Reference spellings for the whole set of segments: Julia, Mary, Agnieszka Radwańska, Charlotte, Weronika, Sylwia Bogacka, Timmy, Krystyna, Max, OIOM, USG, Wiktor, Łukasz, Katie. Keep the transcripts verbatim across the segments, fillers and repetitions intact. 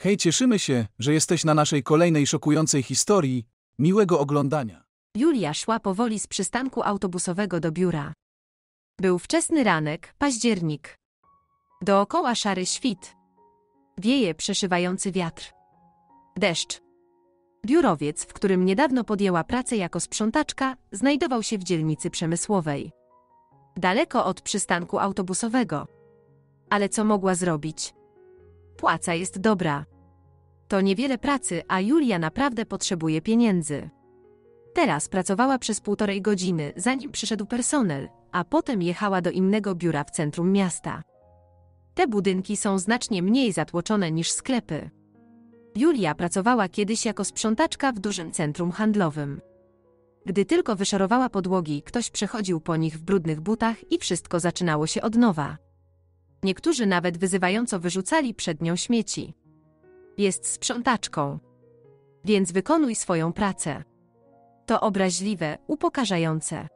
Hej, cieszymy się, że jesteś na naszej kolejnej szokującej historii. Miłego oglądania. Julia szła powoli z przystanku autobusowego do biura. Był wczesny ranek, październik. Dookoła szary świt. Wieje przeszywający wiatr. Deszcz. Biurowiec, w którym niedawno podjęła pracę jako sprzątaczka, znajdował się w dzielnicy przemysłowej. Daleko od przystanku autobusowego. Ale co mogła zrobić? Płaca jest dobra. To niewiele pracy, a Julia naprawdę potrzebuje pieniędzy. Teraz pracowała przez półtorej godziny, zanim przyszedł personel, a potem jechała do innego biura w centrum miasta. Te budynki są znacznie mniej zatłoczone niż sklepy. Julia pracowała kiedyś jako sprzątaczka w dużym centrum handlowym. Gdy tylko wyszorowała podłogi, ktoś przechodził po nich w brudnych butach i wszystko zaczynało się od nowa. Niektórzy nawet wyzywająco wyrzucali przed nią śmieci. Jest sprzątaczką, więc wykonuj swoją pracę. To obraźliwe, upokarzające.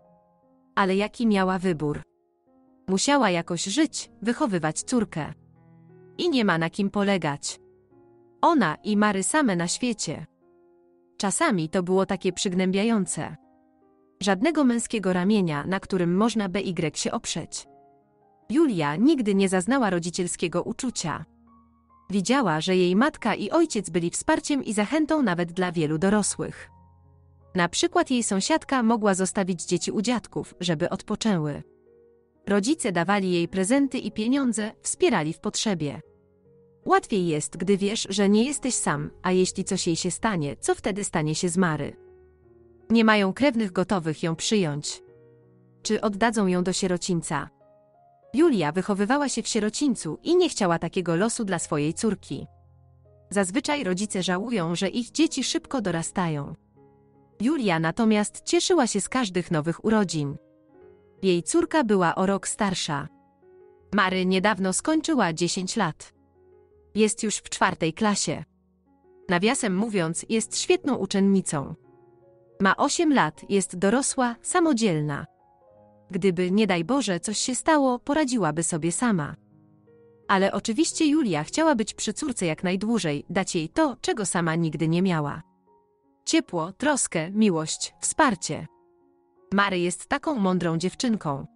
Ale jaki miała wybór? Musiała jakoś żyć, wychowywać córkę. I nie ma na kim polegać. Ona i Mary same na świecie. Czasami to było takie przygnębiające. Żadnego męskiego ramienia, na którym można by się oprzeć. Julia nigdy nie zaznała rodzicielskiego uczucia. Widziała, że jej matka i ojciec byli wsparciem i zachętą nawet dla wielu dorosłych. Na przykład jej sąsiadka mogła zostawić dzieci u dziadków, żeby odpoczęły. Rodzice dawali jej prezenty i pieniądze, wspierali w potrzebie. Łatwiej jest, gdy wiesz, że nie jesteś sam, a jeśli coś jej się stanie, co wtedy stanie się z Mary? Nie mają krewnych gotowych ją przyjąć. Czy oddadzą ją do sierocińca? Julia wychowywała się w sierocińcu i nie chciała takiego losu dla swojej córki. Zazwyczaj rodzice żałują, że ich dzieci szybko dorastają. Julia natomiast cieszyła się z każdych nowych urodzin. Jej córka była o rok starsza. Mary niedawno skończyła dziesięć lat. Jest już w czwartej klasie. Nawiasem mówiąc, jest świetną uczennicą. Ma osiem lat, jest dorosła, samodzielna. Gdyby, nie daj Boże, coś się stało, poradziłaby sobie sama. Ale oczywiście Julia chciała być przy córce jak najdłużej, dać jej to, czego sama nigdy nie miała. Ciepło, troskę, miłość, wsparcie. Mary jest taką mądrą dziewczynką.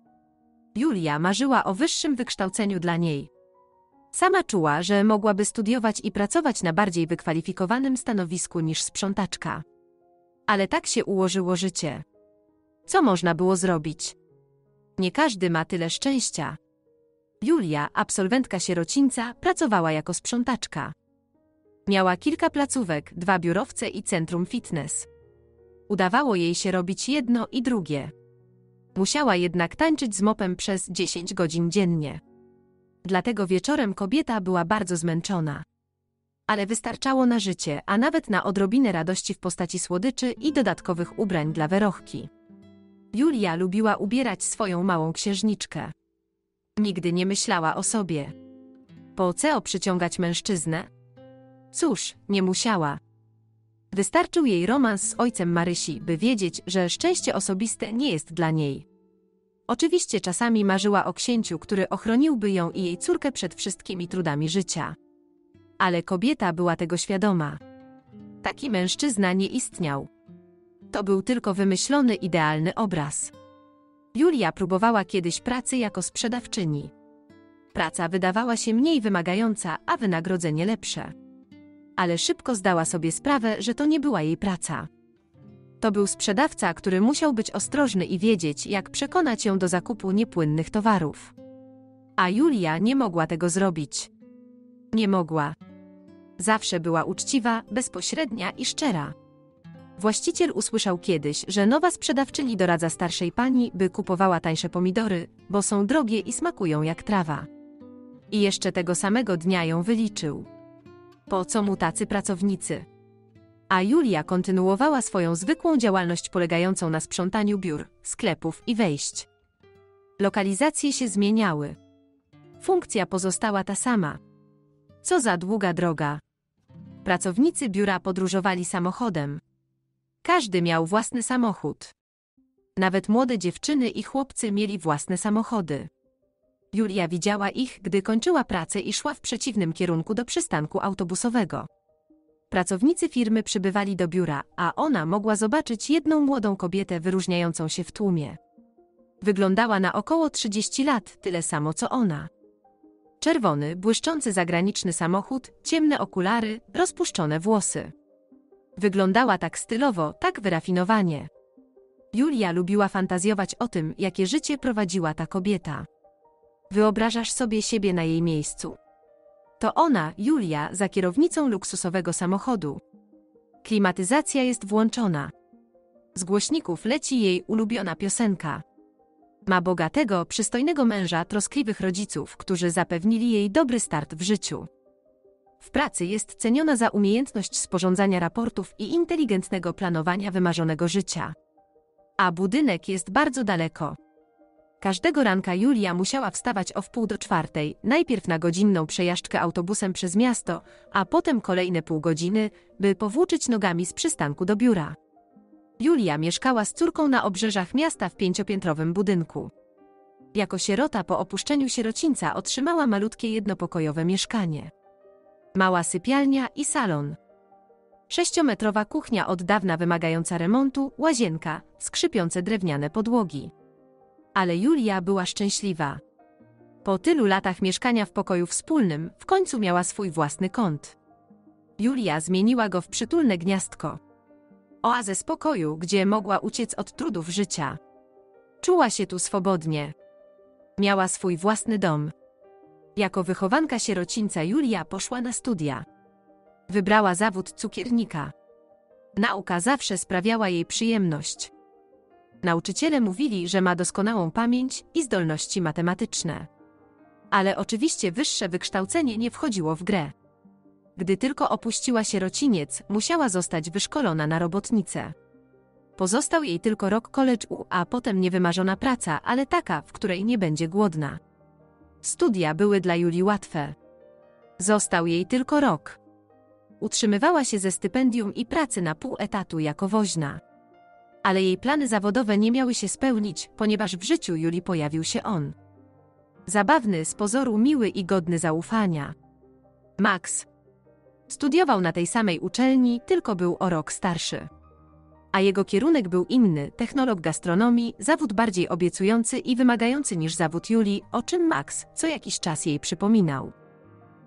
Julia marzyła o wyższym wykształceniu dla niej. Sama czuła, że mogłaby studiować i pracować na bardziej wykwalifikowanym stanowisku niż sprzątaczka. Ale tak się ułożyło życie. Co można było zrobić? Nie każdy ma tyle szczęścia. Julia, absolwentka sierocińca, pracowała jako sprzątaczka. Miała kilka placówek, dwa biurowce i centrum fitness. Udawało jej się robić jedno i drugie. Musiała jednak tańczyć z mopem przez dziesięć godzin dziennie. Dlatego wieczorem kobieta była bardzo zmęczona. Ale wystarczało na życie, a nawet na odrobinę radości w postaci słodyczy i dodatkowych ubrań dla Werochki. Julia lubiła ubierać swoją małą księżniczkę. Nigdy nie myślała o sobie. Po co przyciągać mężczyznę? Cóż, nie musiała. Wystarczył jej romans z ojcem Marysi, by wiedzieć, że szczęście osobiste nie jest dla niej. Oczywiście czasami marzyła o księciu, który ochroniłby ją i jej córkę przed wszystkimi trudami życia. Ale kobieta była tego świadoma. Taki mężczyzna nie istniał. To był tylko wymyślony, idealny obraz. Julia próbowała kiedyś pracy jako sprzedawczyni. Praca wydawała się mniej wymagająca, a wynagrodzenie lepsze. Ale szybko zdała sobie sprawę, że to nie była jej praca. To był sprzedawca, który musiał być ostrożny i wiedzieć, jak przekonać ją do zakupu niepłynnych towarów. A Julia nie mogła tego zrobić. Nie mogła. Zawsze była uczciwa, bezpośrednia i szczera. Właściciel usłyszał kiedyś, że nowa sprzedawczyni doradza starszej pani, by kupowała tańsze pomidory, bo są drogie i smakują jak trawa. I jeszcze tego samego dnia ją wyliczył. Po co mu tacy pracownicy? A Julia kontynuowała swoją zwykłą działalność polegającą na sprzątaniu biur, sklepów i wejść. Lokalizacje się zmieniały. Funkcja pozostała ta sama. Co za długa droga. Pracownicy biura podróżowali samochodem. Każdy miał własny samochód. Nawet młode dziewczyny i chłopcy mieli własne samochody. Julia widziała ich, gdy kończyła pracę i szła w przeciwnym kierunku do przystanku autobusowego. Pracownicy firmy przybywali do biura, a ona mogła zobaczyć jedną młodą kobietę wyróżniającą się w tłumie. Wyglądała na około trzydzieści lat, tyle samo co ona. Czerwony, błyszczący zagraniczny samochód, ciemne okulary, rozpuszczone włosy. Wyglądała tak stylowo, tak wyrafinowanie. Julia lubiła fantazjować o tym, jakie życie prowadziła ta kobieta. Wyobrażasz sobie siebie na jej miejscu. To ona, Julia, za kierownicą luksusowego samochodu. Klimatyzacja jest włączona. Z głośników leci jej ulubiona piosenka. Ma bogatego, przystojnego męża, troskliwych rodziców, którzy zapewnili jej dobry start w życiu. W pracy jest ceniona za umiejętność sporządzania raportów i inteligentnego planowania wymarzonego życia. A budynek jest bardzo daleko. Każdego ranka Julia musiała wstawać o wpół do czwartej, najpierw na godzinną przejażdżkę autobusem przez miasto, a potem kolejne pół godziny, by powłóczyć nogami z przystanku do biura. Julia mieszkała z córką na obrzeżach miasta w pięciopiętrowym budynku. Jako sierota po opuszczeniu sierocińca otrzymała malutkie jednopokojowe mieszkanie. Mała sypialnia i salon. Sześciometrowa kuchnia od dawna wymagająca remontu, łazienka, skrzypiące drewniane podłogi. Ale Julia była szczęśliwa. Po tylu latach mieszkania w pokoju wspólnym, w końcu miała swój własny kąt. Julia zmieniła go w przytulne gniazdko. Oazę spokoju, gdzie mogła uciec od trudów życia. Czuła się tu swobodnie. Miała swój własny dom. Jako wychowanka sierocińca Julia poszła na studia. Wybrała zawód cukiernika. Nauka zawsze sprawiała jej przyjemność. Nauczyciele mówili, że ma doskonałą pamięć i zdolności matematyczne. Ale oczywiście wyższe wykształcenie nie wchodziło w grę. Gdy tylko opuściła sierociniec, musiała zostać wyszkolona na robotnicę. Pozostał jej tylko rok college'u, a potem niewymarzona praca, ale taka, w której nie będzie głodna. Studia były dla Julii łatwe. Został jej tylko rok. Utrzymywała się ze stypendium i pracy na pół etatu jako woźna. Ale jej plany zawodowe nie miały się spełnić, ponieważ w życiu Julii pojawił się on. Zabawny, z pozoru miły i godny zaufania. Max. Studiował na tej samej uczelni, tylko był o rok starszy. A jego kierunek był inny, technolog gastronomii, zawód bardziej obiecujący i wymagający niż zawód Julii, o czym Max co jakiś czas jej przypominał.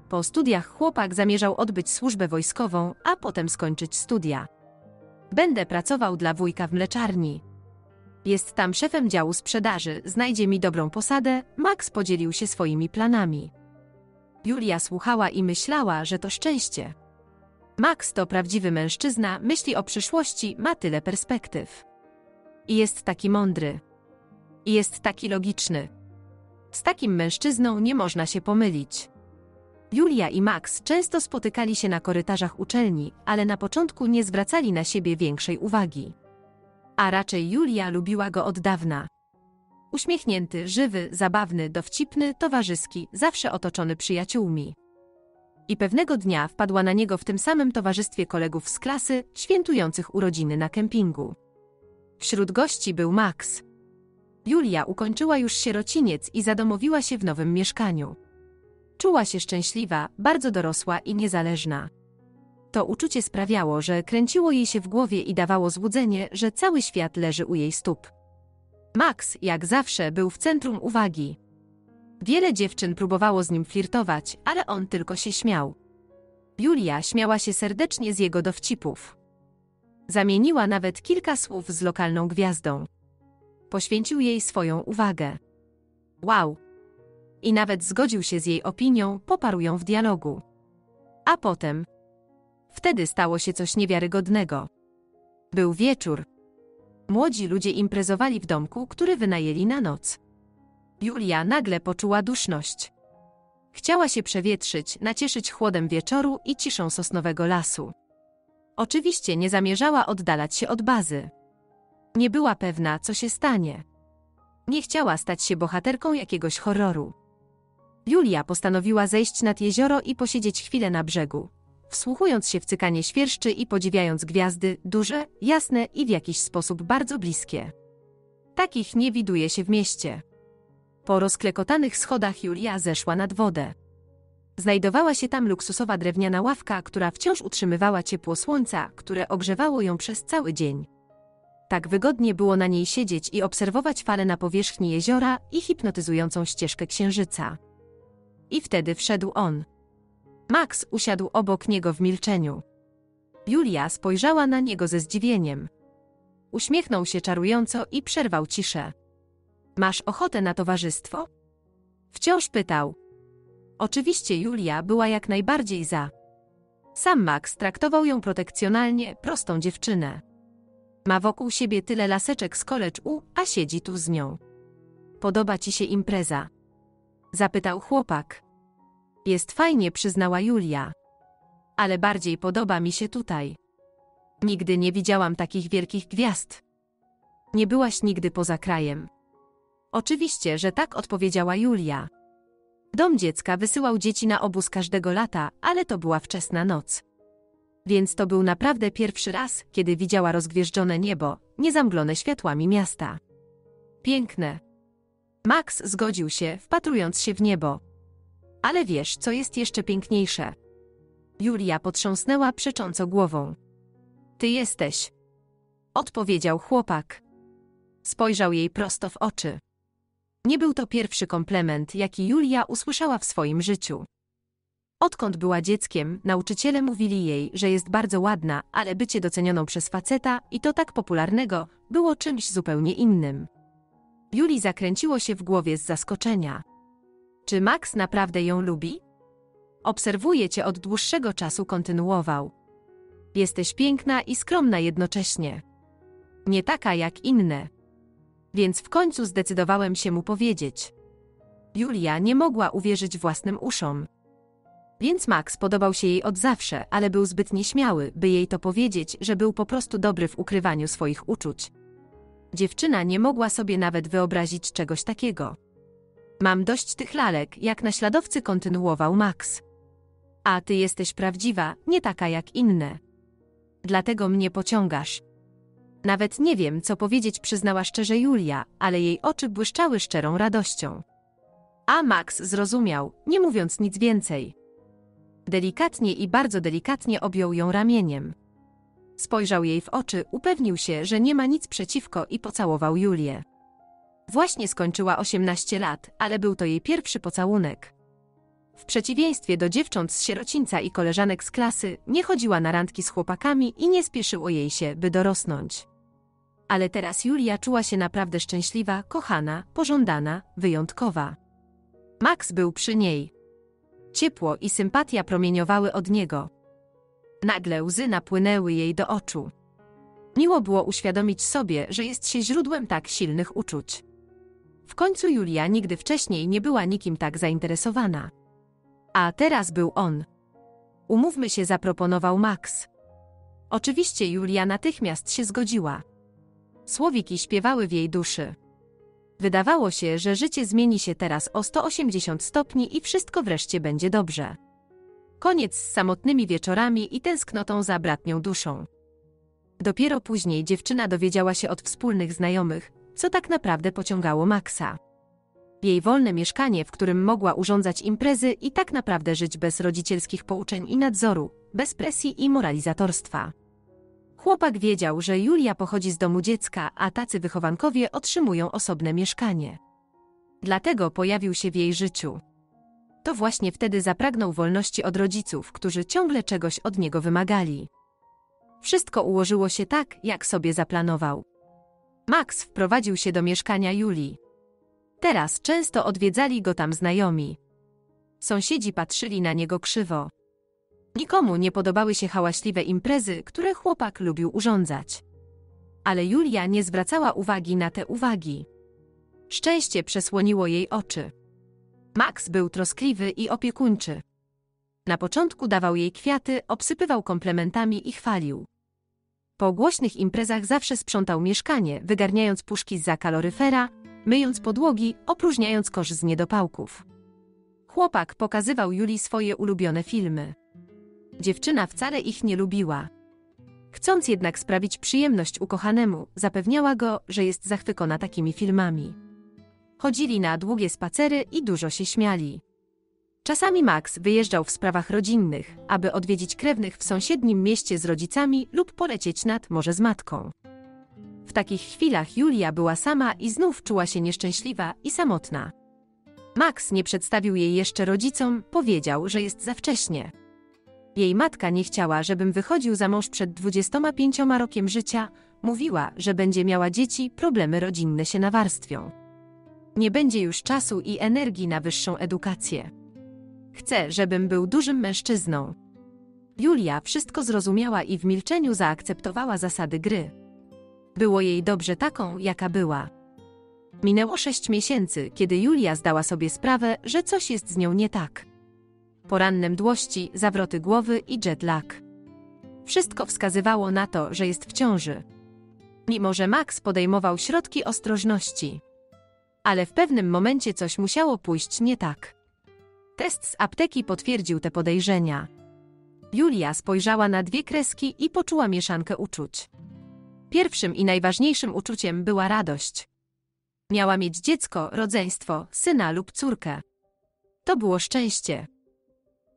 Po studiach chłopak zamierzał odbyć służbę wojskową, a potem skończyć studia. Będę pracował dla wujka w mleczarni. Jest tam szefem działu sprzedaży, znajdzie mi dobrą posadę, Max podzielił się swoimi planami. Julia słuchała i myślała, że to szczęście. Max to prawdziwy mężczyzna, myśli o przyszłości, ma tyle perspektyw. I jest taki mądry. I jest taki logiczny. Z takim mężczyzną nie można się pomylić. Julia i Max często spotykali się na korytarzach uczelni, ale na początku nie zwracali na siebie większej uwagi. A raczej Julia lubiła go od dawna. Uśmiechnięty, żywy, zabawny, dowcipny, towarzyski, zawsze otoczony przyjaciółmi. I pewnego dnia wpadła na niego w tym samym towarzystwie kolegów z klasy, świętujących urodziny na kempingu. Wśród gości był Max. Julia ukończyła już sierociniec i zadomowiła się w nowym mieszkaniu. Czuła się szczęśliwa, bardzo dorosła i niezależna. To uczucie sprawiało, że kręciło jej się w głowie i dawało złudzenie, że cały świat leży u jej stóp. Max, jak zawsze, był w centrum uwagi. Wiele dziewczyn próbowało z nim flirtować, ale on tylko się śmiał. Julia śmiała się serdecznie z jego dowcipów. Zamieniła nawet kilka słów z lokalną gwiazdą. Poświęcił jej swoją uwagę. Wow! I nawet zgodził się z jej opinią, poparł ją w dialogu. A potem... Wtedy stało się coś niewiarygodnego. Był wieczór. Młodzi ludzie imprezowali w domku, który wynajęli na noc. Julia nagle poczuła duszność. Chciała się przewietrzyć, nacieszyć chłodem wieczoru i ciszą sosnowego lasu. Oczywiście nie zamierzała oddalać się od bazy. Nie była pewna, co się stanie. Nie chciała stać się bohaterką jakiegoś horroru. Julia postanowiła zejść nad jezioro i posiedzieć chwilę na brzegu, wsłuchując się w cykanie świerszczy i podziwiając gwiazdy, duże, jasne i w jakiś sposób bardzo bliskie. Takich nie widuje się w mieście. Po rozklekotanych schodach Julia zeszła nad wodę. Znajdowała się tam luksusowa drewniana ławka, która wciąż utrzymywała ciepło słońca, które ogrzewało ją przez cały dzień. Tak wygodnie było na niej siedzieć i obserwować fale na powierzchni jeziora i hipnotyzującą ścieżkę księżyca. I wtedy wszedł on. Max usiadł obok niego w milczeniu. Julia spojrzała na niego ze zdziwieniem. Uśmiechnął się czarująco i przerwał ciszę. Masz ochotę na towarzystwo? Wciąż pytał. Oczywiście Julia była jak najbardziej za. Sam Max traktował ją protekcjonalnie, prostą dziewczynę. Ma wokół siebie tyle laseczek z koleczu, a siedzi tu z nią. Podoba ci się impreza? Zapytał chłopak. Jest fajnie, przyznała Julia. Ale bardziej podoba mi się tutaj. Nigdy nie widziałam takich wielkich gwiazd. Nie byłaś nigdy poza krajem. Oczywiście, że tak, odpowiedziała Julia. Dom dziecka wysyłał dzieci na obóz każdego lata, ale to była wczesna noc. Więc to był naprawdę pierwszy raz, kiedy widziała rozgwieżdżone niebo, niezamglone światłami miasta. Piękne. Max zgodził się, wpatrując się w niebo. Ale wiesz, co jest jeszcze piękniejsze? Julia potrząsnęła przecząco głową. Ty jesteś, odpowiedział chłopak. Spojrzał jej prosto w oczy. Nie był to pierwszy komplement, jaki Julia usłyszała w swoim życiu. Odkąd była dzieckiem, nauczyciele mówili jej, że jest bardzo ładna, ale bycie docenioną przez faceta, i to tak popularnego, było czymś zupełnie innym. Julii zakręciło się w głowie z zaskoczenia. Czy Max naprawdę ją lubi? Obserwuję cię od dłuższego czasu, kontynuował. Jesteś piękna i skromna jednocześnie. Nie taka jak inne. Więc w końcu zdecydowałem się mu powiedzieć. Julia nie mogła uwierzyć własnym uszom. Więc Max podobał się jej od zawsze, ale był zbyt nieśmiały, by jej to powiedzieć, że był po prostu dobry w ukrywaniu swoich uczuć. Dziewczyna nie mogła sobie nawet wyobrazić czegoś takiego. Mam dość tych lalek, jak naśladowcy, kontynuował Max. A ty jesteś prawdziwa, nie taka jak inne. Dlatego mnie pociągasz. Nawet nie wiem, co powiedzieć, przyznała szczerze Julia, ale jej oczy błyszczały szczerą radością. A Max zrozumiał, nie mówiąc nic więcej. Delikatnie i bardzo delikatnie objął ją ramieniem. Spojrzał jej w oczy, upewnił się, że nie ma nic przeciwko, i pocałował Julię. Właśnie skończyła osiemnaście lat, ale był to jej pierwszy pocałunek. W przeciwieństwie do dziewcząt z sierocińca i koleżanek z klasy, nie chodziła na randki z chłopakami i nie spieszyło jej się, by dorosnąć. Ale teraz Julia czuła się naprawdę szczęśliwa, kochana, pożądana, wyjątkowa. Max był przy niej. Ciepło i sympatia promieniowały od niego. Nagle łzy napłynęły jej do oczu. Miło było uświadomić sobie, że jest się źródłem tak silnych uczuć. W końcu Julia nigdy wcześniej nie była nikim tak zainteresowana. A teraz był on. Umówmy się, zaproponował Max. Oczywiście Julia natychmiast się zgodziła. Słowiki śpiewały w jej duszy. Wydawało się, że życie zmieni się teraz o sto osiemdziesiąt stopni i wszystko wreszcie będzie dobrze. Koniec z samotnymi wieczorami i tęsknotą za bratnią duszą. Dopiero później dziewczyna dowiedziała się od wspólnych znajomych, co tak naprawdę pociągało Maxa. Jej wolne mieszkanie, w którym mogła urządzać imprezy i tak naprawdę żyć bez rodzicielskich pouczeń i nadzoru, bez presji i moralizatorstwa. Chłopak wiedział, że Julia pochodzi z domu dziecka, a tacy wychowankowie otrzymują osobne mieszkanie. Dlatego pojawił się w jej życiu. To właśnie wtedy zapragnął wolności od rodziców, którzy ciągle czegoś od niego wymagali. Wszystko ułożyło się tak, jak sobie zaplanował. Max wprowadził się do mieszkania Julii. Teraz często odwiedzali go tam znajomi. Sąsiedzi patrzyli na niego krzywo. Nikomu nie podobały się hałaśliwe imprezy, które chłopak lubił urządzać. Ale Julia nie zwracała uwagi na te uwagi. Szczęście przesłoniło jej oczy. Max był troskliwy i opiekuńczy. Na początku dawał jej kwiaty, obsypywał komplementami i chwalił. Po głośnych imprezach zawsze sprzątał mieszkanie, wygarniając puszki zza kaloryfera, myjąc podłogi, opróżniając kosz z niedopałków. Chłopak pokazywał Julii swoje ulubione filmy. Dziewczyna wcale ich nie lubiła. Chcąc jednak sprawić przyjemność ukochanemu, zapewniała go, że jest zachwycona takimi filmami. Chodzili na długie spacery i dużo się śmiali. Czasami Max wyjeżdżał w sprawach rodzinnych, aby odwiedzić krewnych w sąsiednim mieście z rodzicami lub polecieć nad morze z matką. W takich chwilach Julia była sama i znów czuła się nieszczęśliwa i samotna. Max nie przedstawił jej jeszcze rodzicom, powiedział, że jest za wcześnie. Jej matka nie chciała, żebym wychodził za mąż przed dwudziestoma pięcioma rokiem życia, mówiła, że będzie miała dzieci, problemy rodzinne się nawarstwią. Nie będzie już czasu i energii na wyższą edukację. Chcę, żebym był dużym mężczyzną. Julia wszystko zrozumiała i w milczeniu zaakceptowała zasady gry. Było jej dobrze taką, jaka była. Minęło sześć miesięcy, kiedy Julia zdała sobie sprawę, że coś jest z nią nie tak. Poranne mdłości, zawroty głowy i jet lag. Wszystko wskazywało na to, że jest w ciąży. Mimo że Max podejmował środki ostrożności. Ale w pewnym momencie coś musiało pójść nie tak. Test z apteki potwierdził te podejrzenia. Julia spojrzała na dwie kreski i poczuła mieszankę uczuć. Pierwszym i najważniejszym uczuciem była radość. Miała mieć dziecko, rodzeństwo, syna lub córkę. To było szczęście.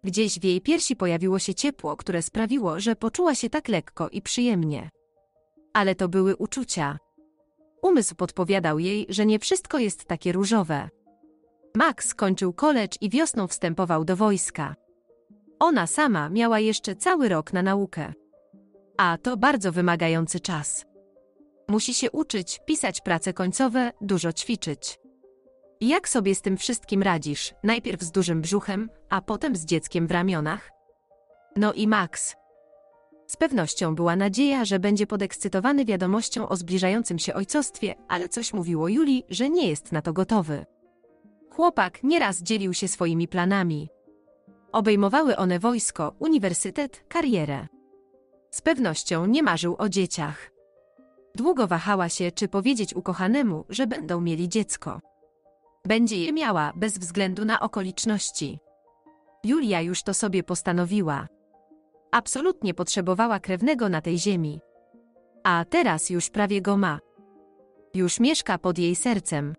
Gdzieś w jej piersi pojawiło się ciepło, które sprawiło, że poczuła się tak lekko i przyjemnie. Ale to były uczucia. Umysł podpowiadał jej, że nie wszystko jest takie różowe. Max kończył college i wiosną wstępował do wojska. Ona sama miała jeszcze cały rok na naukę. A to bardzo wymagający czas. Musi się uczyć, pisać prace końcowe, dużo ćwiczyć. Jak sobie z tym wszystkim radzisz? Najpierw z dużym brzuchem, a potem z dzieckiem w ramionach? No i Max. Z pewnością była nadzieja, że będzie podekscytowany wiadomością o zbliżającym się ojcostwie, ale coś mówiło Julii, że nie jest na to gotowy. Chłopak nieraz dzielił się swoimi planami. Obejmowały one wojsko, uniwersytet, karierę. Z pewnością nie marzył o dzieciach. Długo wahała się, czy powiedzieć ukochanemu, że będą mieli dziecko. Będzie je miała, bez względu na okoliczności. Julia już to sobie postanowiła. Absolutnie potrzebowała krewnego na tej ziemi. A teraz już prawie go ma. Już mieszka pod jej sercem.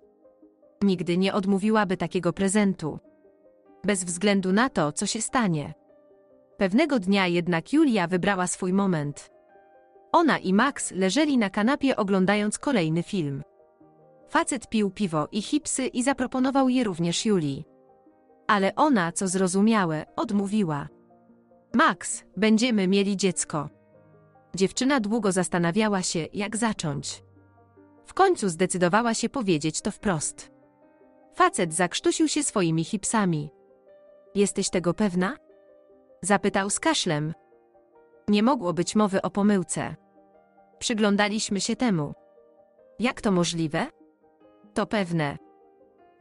Nigdy nie odmówiłaby takiego prezentu. Bez względu na to, co się stanie. Pewnego dnia jednak Julia wybrała swój moment. Ona i Max leżeli na kanapie, oglądając kolejny film. Facet pił piwo i chipsy i zaproponował je również Julii. Ale ona, co zrozumiałe, odmówiła. Max, będziemy mieli dziecko. Dziewczyna długo zastanawiała się, jak zacząć. W końcu zdecydowała się powiedzieć to wprost. Facet zakrztusił się swoimi chipsami. Jesteś tego pewna? Zapytał z kaszlem. Nie mogło być mowy o pomyłce. Przyglądaliśmy się temu. Jak to możliwe? To pewne.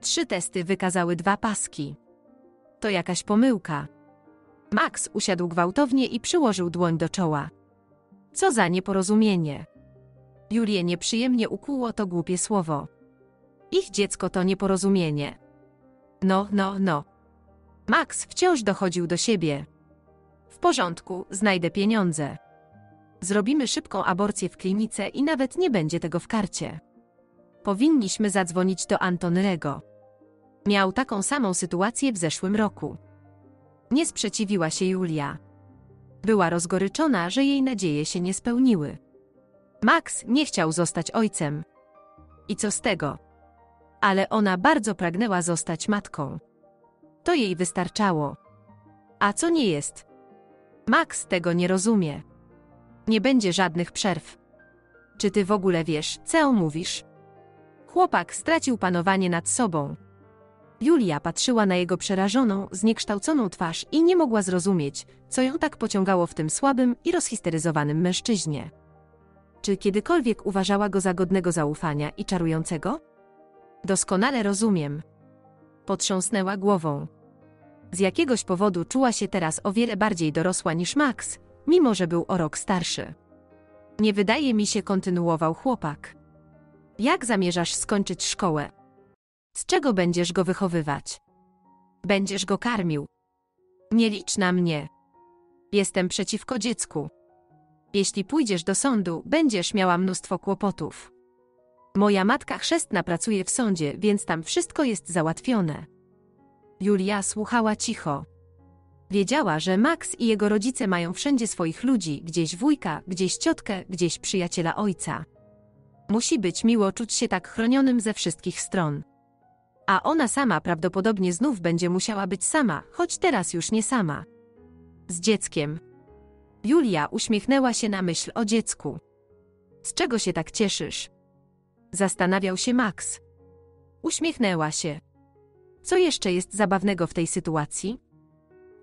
Trzy testy wykazały dwa paski. To jakaś pomyłka. Max usiadł gwałtownie i przyłożył dłoń do czoła. Co za nieporozumienie. Julię nieprzyjemnie ukłuło to głupie słowo. Ich dziecko to nieporozumienie. No, no, no. Max wciąż dochodził do siebie. W porządku, znajdę pieniądze. Zrobimy szybką aborcję w klinice i nawet nie będzie tego w karcie. Powinniśmy zadzwonić do Antonerego. Miał taką samą sytuację w zeszłym roku. Nie sprzeciwiła się Julia. Była rozgoryczona, że jej nadzieje się nie spełniły. Max nie chciał zostać ojcem. I co z tego? Ale ona bardzo pragnęła zostać matką. To jej wystarczało. A co nie jest? Max tego nie rozumie. Nie będzie żadnych przerw. Czy ty w ogóle wiesz, co mówisz? Chłopak stracił panowanie nad sobą. Julia patrzyła na jego przerażoną, zniekształconą twarz i nie mogła zrozumieć, co ją tak pociągało w tym słabym i rozhisteryzowanym mężczyźnie. Czy kiedykolwiek uważała go za godnego zaufania i czarującego? Doskonale rozumiem. Potrząsnęła głową. Z jakiegoś powodu czuła się teraz o wiele bardziej dorosła niż Max, mimo że był o rok starszy. Nie wydaje mi się, kontynuował chłopak. Jak zamierzasz skończyć szkołę? Z czego będziesz go wychowywać? Będziesz go karmił. Nie licz na mnie. Jestem przeciwko dziecku. Jeśli pójdziesz do sądu, będziesz miała mnóstwo kłopotów. Moja matka chrzestna pracuje w sądzie, więc tam wszystko jest załatwione. Julia słuchała cicho. Wiedziała, że Max i jego rodzice mają wszędzie swoich ludzi, gdzieś wujka, gdzieś ciotkę, gdzieś przyjaciela ojca. Musi być miło czuć się tak chronionym ze wszystkich stron. A ona sama prawdopodobnie znów będzie musiała być sama, choć teraz już nie sama. Z dzieckiem. Julia uśmiechnęła się na myśl o dziecku. Z czego się tak cieszysz? Zastanawiał się Max. Uśmiechnęła się. Co jeszcze jest zabawnego w tej sytuacji?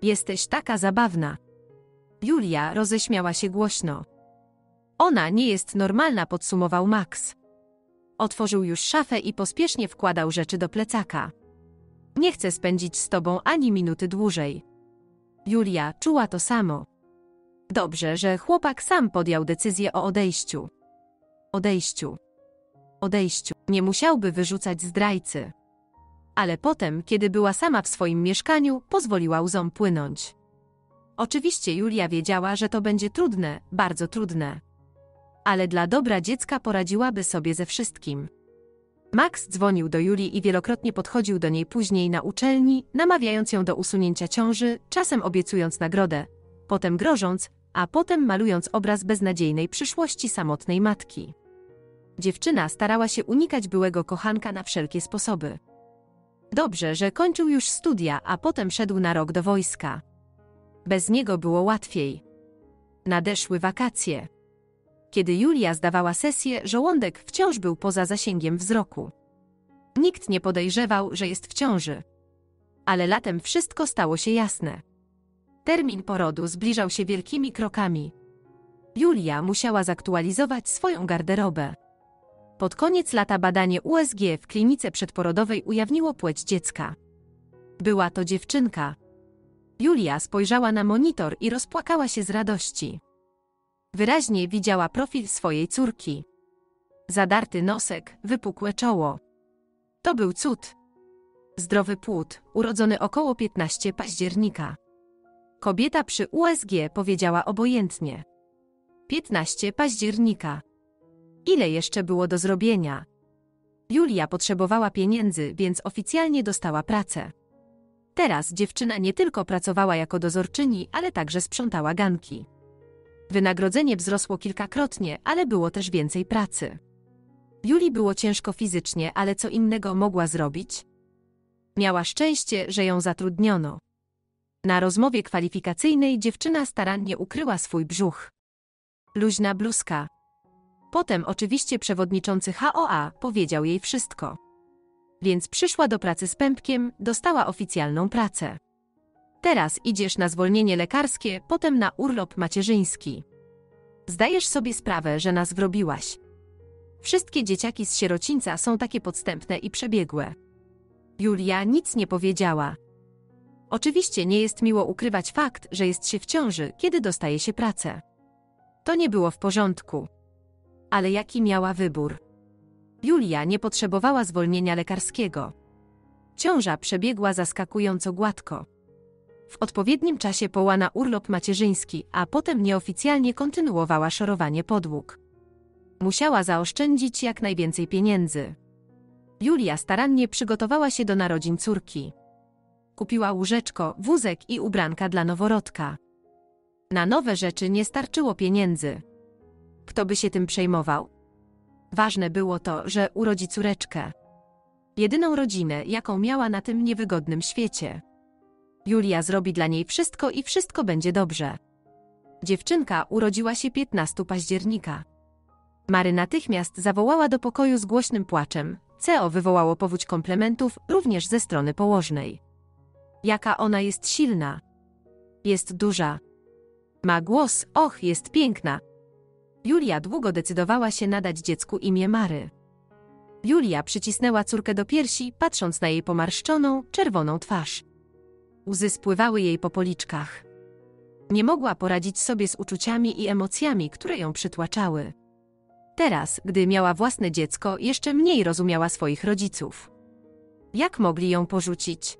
Jesteś taka zabawna. Julia roześmiała się głośno. Ona nie jest normalna, podsumował Max. Otworzył już szafę i pospiesznie wkładał rzeczy do plecaka. Nie chcę spędzić z tobą ani minuty dłużej. Julia czuła to samo. Dobrze, że chłopak sam podjął decyzję o odejściu. Odejściu. Odejściu. Nie musiałby wyrzucać zdrajcy. Ale potem, kiedy była sama w swoim mieszkaniu, pozwoliła łzom płynąć. Oczywiście Julia wiedziała, że to będzie trudne, bardzo trudne. Ale dla dobra dziecka poradziłaby sobie ze wszystkim. Max dzwonił do Julii i wielokrotnie podchodził do niej później na uczelni, namawiając ją do usunięcia ciąży, czasem obiecując nagrodę, potem grożąc, a potem malując obraz beznadziejnej przyszłości samotnej matki. Dziewczyna starała się unikać byłego kochanka na wszelkie sposoby. Dobrze, że kończył już studia, a potem szedł na rok do wojska. Bez niego było łatwiej. Nadeszły wakacje. Kiedy Julia zdawała sesję, żołądek wciąż był poza zasięgiem wzroku. Nikt nie podejrzewał, że jest w ciąży. Ale latem wszystko stało się jasne. Termin porodu zbliżał się wielkimi krokami. Julia musiała zaktualizować swoją garderobę. Pod koniec lata badanie U S G w klinice przedporodowej ujawniło płeć dziecka. Była to dziewczynka. Julia spojrzała na monitor i rozpłakała się z radości. Wyraźnie widziała profil swojej córki. Zadarty nosek, wypukłe czoło. To był cud. Zdrowy płód, urodzony około piętnastego października. Kobieta przy U S G powiedziała obojętnie. piętnastego października. Ile jeszcze było do zrobienia? Julia potrzebowała pieniędzy, więc oficjalnie dostała pracę. Teraz dziewczyna nie tylko pracowała jako dozorczyni, ale także sprzątała ganki. Wynagrodzenie wzrosło kilkakrotnie, ale było też więcej pracy. Julii było ciężko fizycznie, ale co innego mogła zrobić? Miała szczęście, że ją zatrudniono. Na rozmowie kwalifikacyjnej dziewczyna starannie ukryła swój brzuch. Luźna bluzka. Potem oczywiście przewodniczący H O A powiedział jej wszystko. Więc przyszła do pracy z pępkiem, dostała oficjalną pracę. Teraz idziesz na zwolnienie lekarskie, potem na urlop macierzyński. Zdajesz sobie sprawę, że nas wrobiłaś. Wszystkie dzieciaki z sierocińca są takie podstępne i przebiegłe. Julia nic nie powiedziała. Oczywiście nie jest miło ukrywać fakt, że jest się w ciąży, kiedy dostaje się pracę. To nie było w porządku. Ale jaki miała wybór? Julia nie potrzebowała zwolnienia lekarskiego. Ciąża przebiegła zaskakująco gładko. W odpowiednim czasie poszła na urlop macierzyński, a potem nieoficjalnie kontynuowała szorowanie podłóg. Musiała zaoszczędzić jak najwięcej pieniędzy. Julia starannie przygotowała się do narodzin córki. Kupiła łóżeczko, wózek i ubranka dla noworodka. Na nowe rzeczy nie starczyło pieniędzy. Kto by się tym przejmował? Ważne było to, że urodzi córeczkę. Jedyną rodzinę, jaką miała na tym niewygodnym świecie. Julia zrobi dla niej wszystko i wszystko będzie dobrze. Dziewczynka urodziła się piętnastego października. Mary natychmiast zawołała do pokoju z głośnym płaczem. C O wywołało powódź komplementów, również ze strony położnej. Jaka ona jest silna. Jest duża. Ma głos, och, jest piękna. Julia długo decydowała się nadać dziecku imię Mary. Julia przycisnęła córkę do piersi, patrząc na jej pomarszczoną, czerwoną twarz. Łzy spływały jej po policzkach. Nie mogła poradzić sobie z uczuciami i emocjami, które ją przytłaczały. Teraz, gdy miała własne dziecko, jeszcze mniej rozumiała swoich rodziców. Jak mogli ją porzucić?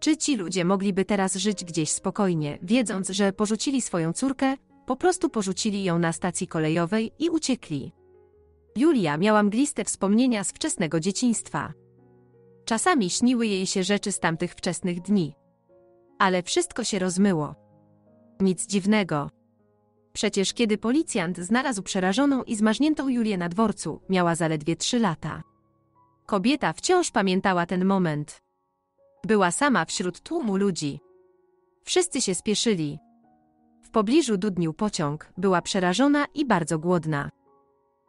Czy ci ludzie mogliby teraz żyć gdzieś spokojnie, wiedząc, że porzucili swoją córkę? Po prostu porzucili ją na stacji kolejowej i uciekli. Julia miała mgliste wspomnienia z wczesnego dzieciństwa. Czasami śniły jej się rzeczy z tamtych wczesnych dni. Ale wszystko się rozmyło. Nic dziwnego. Przecież kiedy policjant znalazł przerażoną i zmarzniętą Julię na dworcu, miała zaledwie trzy lata. Kobieta wciąż pamiętała ten moment. Była sama wśród tłumu ludzi. Wszyscy się spieszyli. W pobliżu dudnił pociąg, była przerażona i bardzo głodna.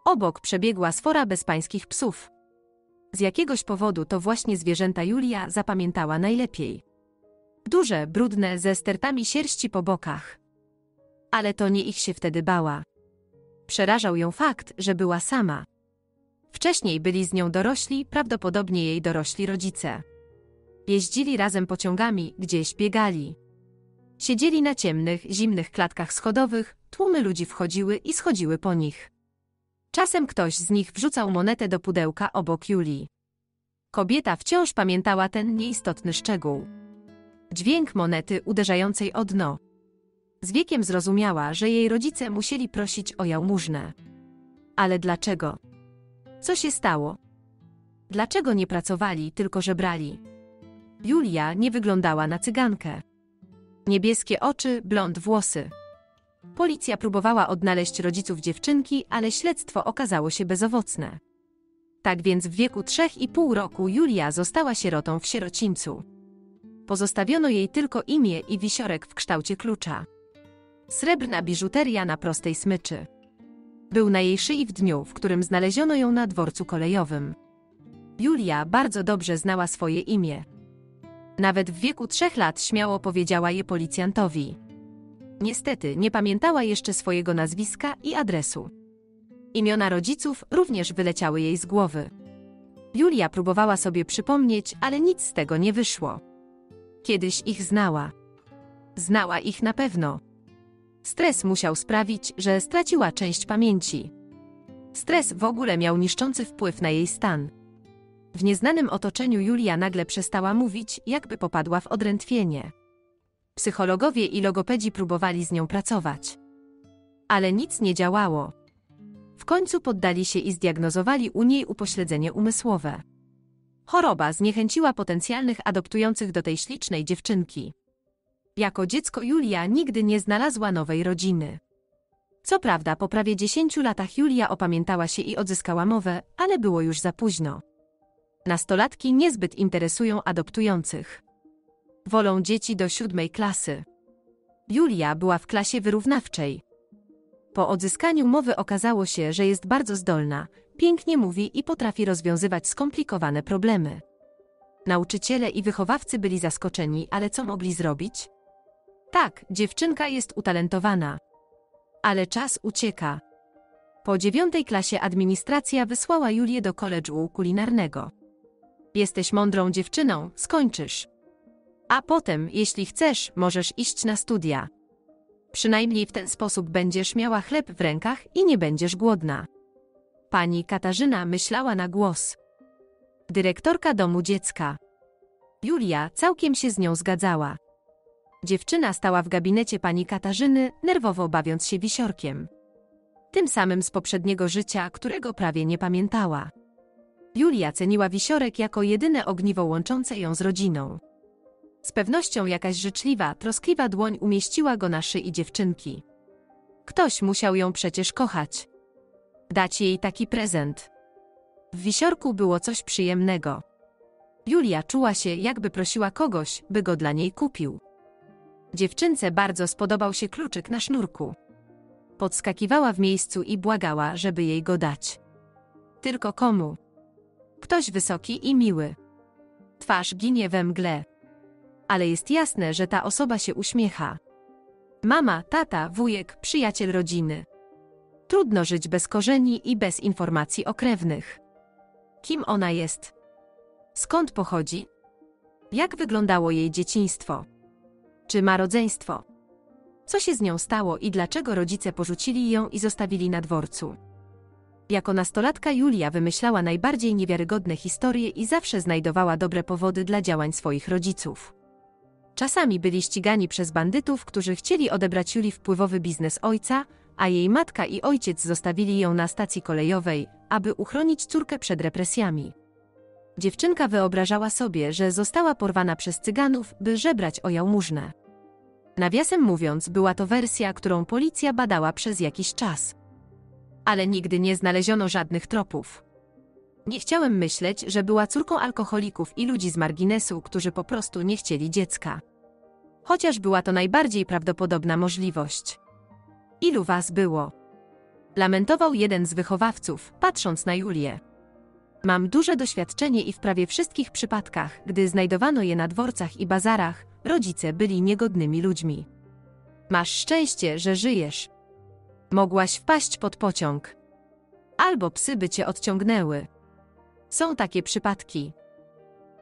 Obok przebiegła sfora bezpańskich psów. Z jakiegoś powodu to właśnie zwierzęta Julia zapamiętała najlepiej. Duże, brudne, ze stertami sierści po bokach. Ale to nie ich się wtedy bała. Przerażał ją fakt, że była sama. Wcześniej byli z nią dorośli, prawdopodobnie jej dorośli rodzice. Jeździli razem pociągami, gdzieś biegali. Siedzieli na ciemnych, zimnych klatkach schodowych, tłumy ludzi wchodziły i schodziły po nich. Czasem ktoś z nich wrzucał monetę do pudełka obok Julii. Kobieta wciąż pamiętała ten nieistotny szczegół. Dźwięk monety uderzającej o dno. Z wiekiem zrozumiała, że jej rodzice musieli prosić o jałmużnę. Ale dlaczego? Co się stało? Dlaczego nie pracowali, tylko żebrali? Julia nie wyglądała na cygankę. Niebieskie oczy, blond włosy. Policja próbowała odnaleźć rodziców dziewczynki, ale śledztwo okazało się bezowocne. Tak więc w wieku trzech i pół roku Julia została sierotą w sierocińcu. Pozostawiono jej tylko imię i wisiorek w kształcie klucza. Srebrna biżuteria na prostej smyczy. Był na jej szyi w dniu, w którym znaleziono ją na dworcu kolejowym. Julia bardzo dobrze znała swoje imię. Nawet w wieku trzech lat śmiało powiedziała je policjantowi. Niestety nie pamiętała jeszcze swojego nazwiska i adresu. Imiona rodziców również wyleciały jej z głowy. Julia próbowała sobie przypomnieć, ale nic z tego nie wyszło. Kiedyś ich znała. Znała ich na pewno. Stres musiał sprawić, że straciła część pamięci. Stres w ogóle miał niszczący wpływ na jej stan. W nieznanym otoczeniu Julia nagle przestała mówić, jakby popadła w odrętwienie. Psychologowie i logopedzi próbowali z nią pracować. Ale nic nie działało. W końcu poddali się i zdiagnozowali u niej upośledzenie umysłowe. Choroba zniechęciła potencjalnych adoptujących do tej ślicznej dziewczynki. Jako dziecko Julia nigdy nie znalazła nowej rodziny. Co prawda po prawie dziesięciu latach Julia opamiętała się i odzyskała mowę, ale było już za późno. Nastolatki niezbyt interesują adoptujących. Wolą dzieci do siódmej klasy. Julia była w klasie wyrównawczej. Po odzyskaniu mowy okazało się, że jest bardzo zdolna, pięknie mówi i potrafi rozwiązywać skomplikowane problemy. Nauczyciele i wychowawcy byli zaskoczeni, ale co mogli zrobić? Tak, dziewczynka jest utalentowana. Ale czas ucieka. Po dziewiątej klasie administracja wysłała Julię do koledżu kulinarnego. Jesteś mądrą dziewczyną, skończysz. A potem, jeśli chcesz, możesz iść na studia. Przynajmniej w ten sposób będziesz miała chleb w rękach i nie będziesz głodna. Pani Katarzyna myślała na głos. Dyrektorka domu dziecka. Julia całkiem się z nią zgadzała. Dziewczyna stała w gabinecie pani Katarzyny, nerwowo bawiąc się wisiorkiem. Tym samym z poprzedniego życia, którego prawie nie pamiętała. Julia ceniła wisiorek jako jedyne ogniwo łączące ją z rodziną. Z pewnością jakaś życzliwa, troskliwa dłoń umieściła go na szyi dziewczynki. Ktoś musiał ją przecież kochać. Dać jej taki prezent. W wisiorku było coś przyjemnego. Julia czuła się, jakby prosiła kogoś, by go dla niej kupił. Dziewczynce bardzo spodobał się kluczyk na sznurku. Podskakiwała w miejscu i błagała, żeby jej go dać. Tylko komu? Ktoś wysoki i miły. Twarz ginie we mgle. Ale jest jasne, że ta osoba się uśmiecha. Mama, tata, wujek, przyjaciel rodziny. Trudno żyć bez korzeni i bez informacji o krewnych. Kim ona jest? Skąd pochodzi? Jak wyglądało jej dzieciństwo? Czy ma rodzeństwo? Co się z nią stało i dlaczego rodzice porzucili ją i zostawili na dworcu? Jako nastolatka Julia wymyślała najbardziej niewiarygodne historie i zawsze znajdowała dobre powody dla działań swoich rodziców. Czasami byli ścigani przez bandytów, którzy chcieli odebrać Julii wpływowy biznes ojca, a jej matka i ojciec zostawili ją na stacji kolejowej, aby uchronić córkę przed represjami. Dziewczynka wyobrażała sobie, że została porwana przez cyganów, by żebrać o jałmużnę. Nawiasem mówiąc, była to wersja, którą policja badała przez jakiś czas. Ale nigdy nie znaleziono żadnych tropów. Nie chciałem myśleć, że była córką alkoholików i ludzi z marginesu, którzy po prostu nie chcieli dziecka. Chociaż była to najbardziej prawdopodobna możliwość. Ilu was było? Lamentował jeden z wychowawców, patrząc na Julię. Mam duże doświadczenie i w prawie wszystkich przypadkach, gdy znajdowano je na dworcach i bazarach, rodzice byli niegodnymi ludźmi. Masz szczęście, że żyjesz. Mogłaś wpaść pod pociąg. Albo psy by cię odciągnęły. Są takie przypadki.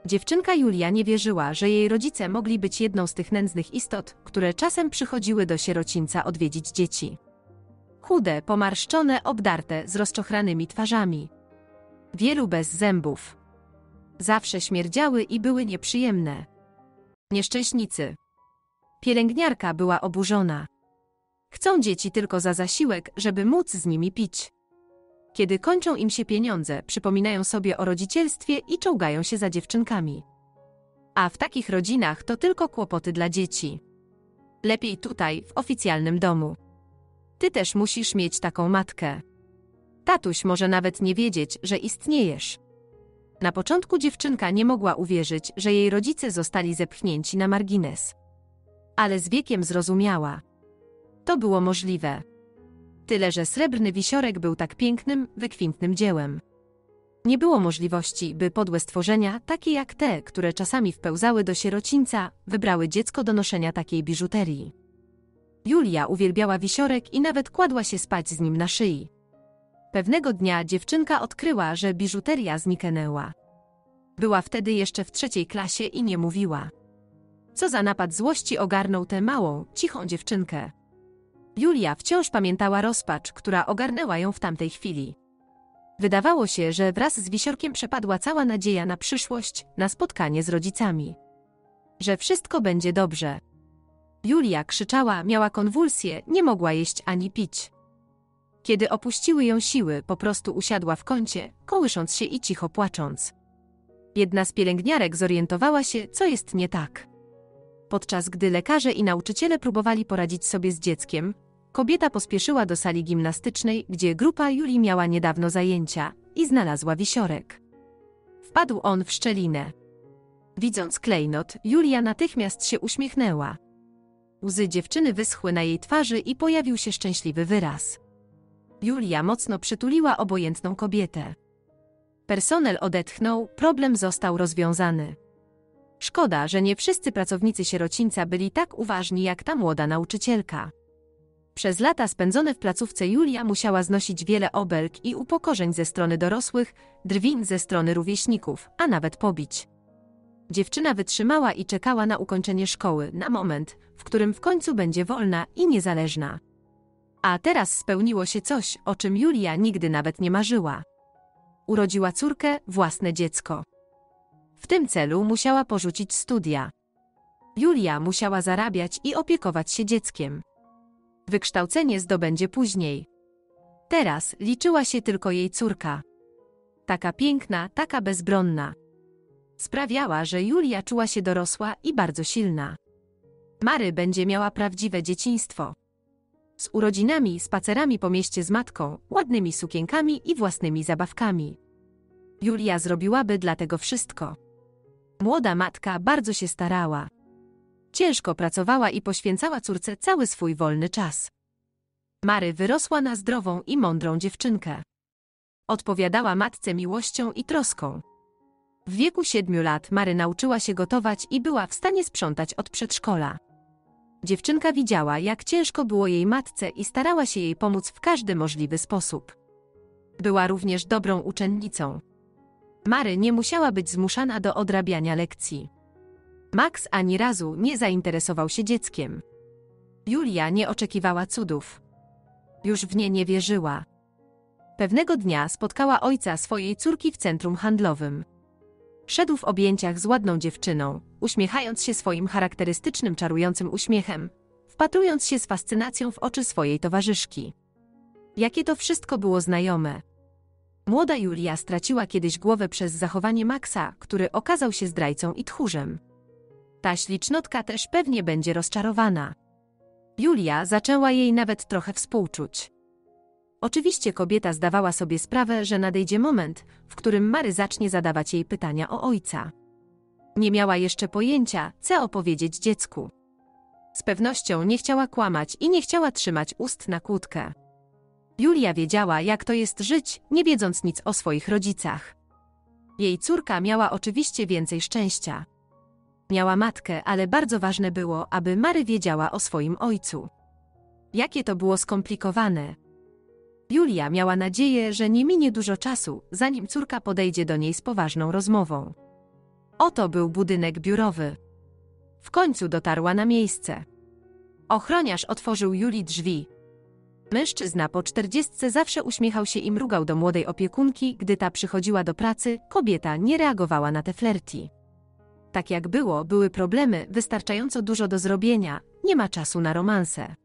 Dziewczynka Julia nie wierzyła, że jej rodzice mogli być jedną z tych nędznych istot, które czasem przychodziły do sierocińca odwiedzić dzieci. Chude, pomarszczone, obdarte, z rozczochranymi twarzami. Wielu bez zębów. Zawsze śmierdziały i były nieprzyjemne. Nieszczęśnicy. Pielęgniarka była oburzona. Chcą dzieci tylko za zasiłek, żeby móc z nimi pić. Kiedy kończą im się pieniądze, przypominają sobie o rodzicielstwie i czołgają się za dziewczynkami. A w takich rodzinach to tylko kłopoty dla dzieci. Lepiej tutaj, w oficjalnym domu. Ty też musisz mieć taką matkę. Tatuś może nawet nie wiedzieć, że istniejesz. Na początku dziewczynka nie mogła uwierzyć, że jej rodzice zostali zepchnięci na margines. Ale z wiekiem zrozumiała. To było możliwe. Tyle, że srebrny wisiorek był tak pięknym, wykwintnym dziełem. Nie było możliwości, by podłe stworzenia, takie jak te, które czasami wpełzały do sierocińca, wybrały dziecko do noszenia takiej biżuterii. Julia uwielbiała wisiorek i nawet kładła się spać z nim na szyi. Pewnego dnia dziewczynka odkryła, że biżuteria zniknęła. Była wtedy jeszcze w trzeciej klasie i nie mówiła. Co za napad złości ogarnął tę małą, cichą dziewczynkę. Julia wciąż pamiętała rozpacz, która ogarnęła ją w tamtej chwili. Wydawało się, że wraz z wisiorkiem przepadła cała nadzieja na przyszłość, na spotkanie z rodzicami. Że wszystko będzie dobrze. Julia krzyczała, miała konwulsję, nie mogła jeść ani pić. Kiedy opuściły ją siły, po prostu usiadła w kącie, kołysząc się i cicho płacząc. Jedna z pielęgniarek zorientowała się, co jest nie tak. Podczas gdy lekarze i nauczyciele próbowali poradzić sobie z dzieckiem, kobieta pospieszyła do sali gimnastycznej, gdzie grupa Julii miała niedawno zajęcia, i znalazła wisiorek. Wpadł on w szczelinę. Widząc klejnot, Julia natychmiast się uśmiechnęła. Łzy dziewczyny wyschły na jej twarzy i pojawił się szczęśliwy wyraz. Julia mocno przytuliła obojętną kobietę. Personel odetchnął, problem został rozwiązany. Szkoda, że nie wszyscy pracownicy sierocińca byli tak uważni jak ta młoda nauczycielka. Przez lata spędzone w placówce Julia musiała znosić wiele obelg i upokorzeń ze strony dorosłych, drwin ze strony rówieśników, a nawet pobić. Dziewczyna wytrzymała i czekała na ukończenie szkoły, na moment, w którym w końcu będzie wolna i niezależna. A teraz spełniło się coś, o czym Julia nigdy nawet nie marzyła. Urodziła córkę, własne dziecko. W tym celu musiała porzucić studia. Julia musiała zarabiać i opiekować się dzieckiem. Wykształcenie zdobędzie później. Teraz liczyła się tylko jej córka. Taka piękna, taka bezbronna. Sprawiała, że Julia czuła się dorosła i bardzo silna. Mary będzie miała prawdziwe dzieciństwo. Z urodzinami, spacerami po mieście z matką, ładnymi sukienkami i własnymi zabawkami. Julia zrobiłaby dla tego wszystko. Młoda matka bardzo się starała. Ciężko pracowała i poświęcała córce cały swój wolny czas. Mary wyrosła na zdrową i mądrą dziewczynkę. Odpowiadała matce miłością i troską. W wieku siedmiu lat Mary nauczyła się gotować i była w stanie sprzątać od przedszkola. Dziewczynka widziała, jak ciężko było jej matce i starała się jej pomóc w każdy możliwy sposób. Była również dobrą uczennicą. Mary nie musiała być zmuszana do odrabiania lekcji. Max ani razu nie zainteresował się dzieckiem. Julia nie oczekiwała cudów. Już w nie nie wierzyła. Pewnego dnia spotkała ojca swojej córki w centrum handlowym. Szedł w objęciach z ładną dziewczyną, uśmiechając się swoim charakterystycznym, czarującym uśmiechem, wpatrując się z fascynacją w oczy swojej towarzyszki. Jakie to wszystko było znajome. Młoda Julia straciła kiedyś głowę przez zachowanie Maxa, który okazał się zdrajcą i tchórzem. Ta ślicznotka też pewnie będzie rozczarowana. Julia zaczęła jej nawet trochę współczuć. Oczywiście kobieta zdawała sobie sprawę, że nadejdzie moment, w którym Mary zacznie zadawać jej pytania o ojca. Nie miała jeszcze pojęcia, co opowiedzieć dziecku. Z pewnością nie chciała kłamać i nie chciała trzymać ust na kłódkę. Julia wiedziała, jak to jest żyć, nie wiedząc nic o swoich rodzicach. Jej córka miała oczywiście więcej szczęścia. Miała matkę, ale bardzo ważne było, aby Mary wiedziała o swoim ojcu. Jakie to było skomplikowane. Julia miała nadzieję, że nie minie dużo czasu, zanim córka podejdzie do niej z poważną rozmową. Oto był budynek biurowy. W końcu dotarła na miejsce. Ochroniarz otworzył Julii drzwi. Mężczyzna po czterdziestce zawsze uśmiechał się i mrugał do młodej opiekunki, gdy ta przychodziła do pracy, kobieta nie reagowała na te flirty. Tak jak było, były problemy, wystarczająco dużo do zrobienia, nie ma czasu na romanse.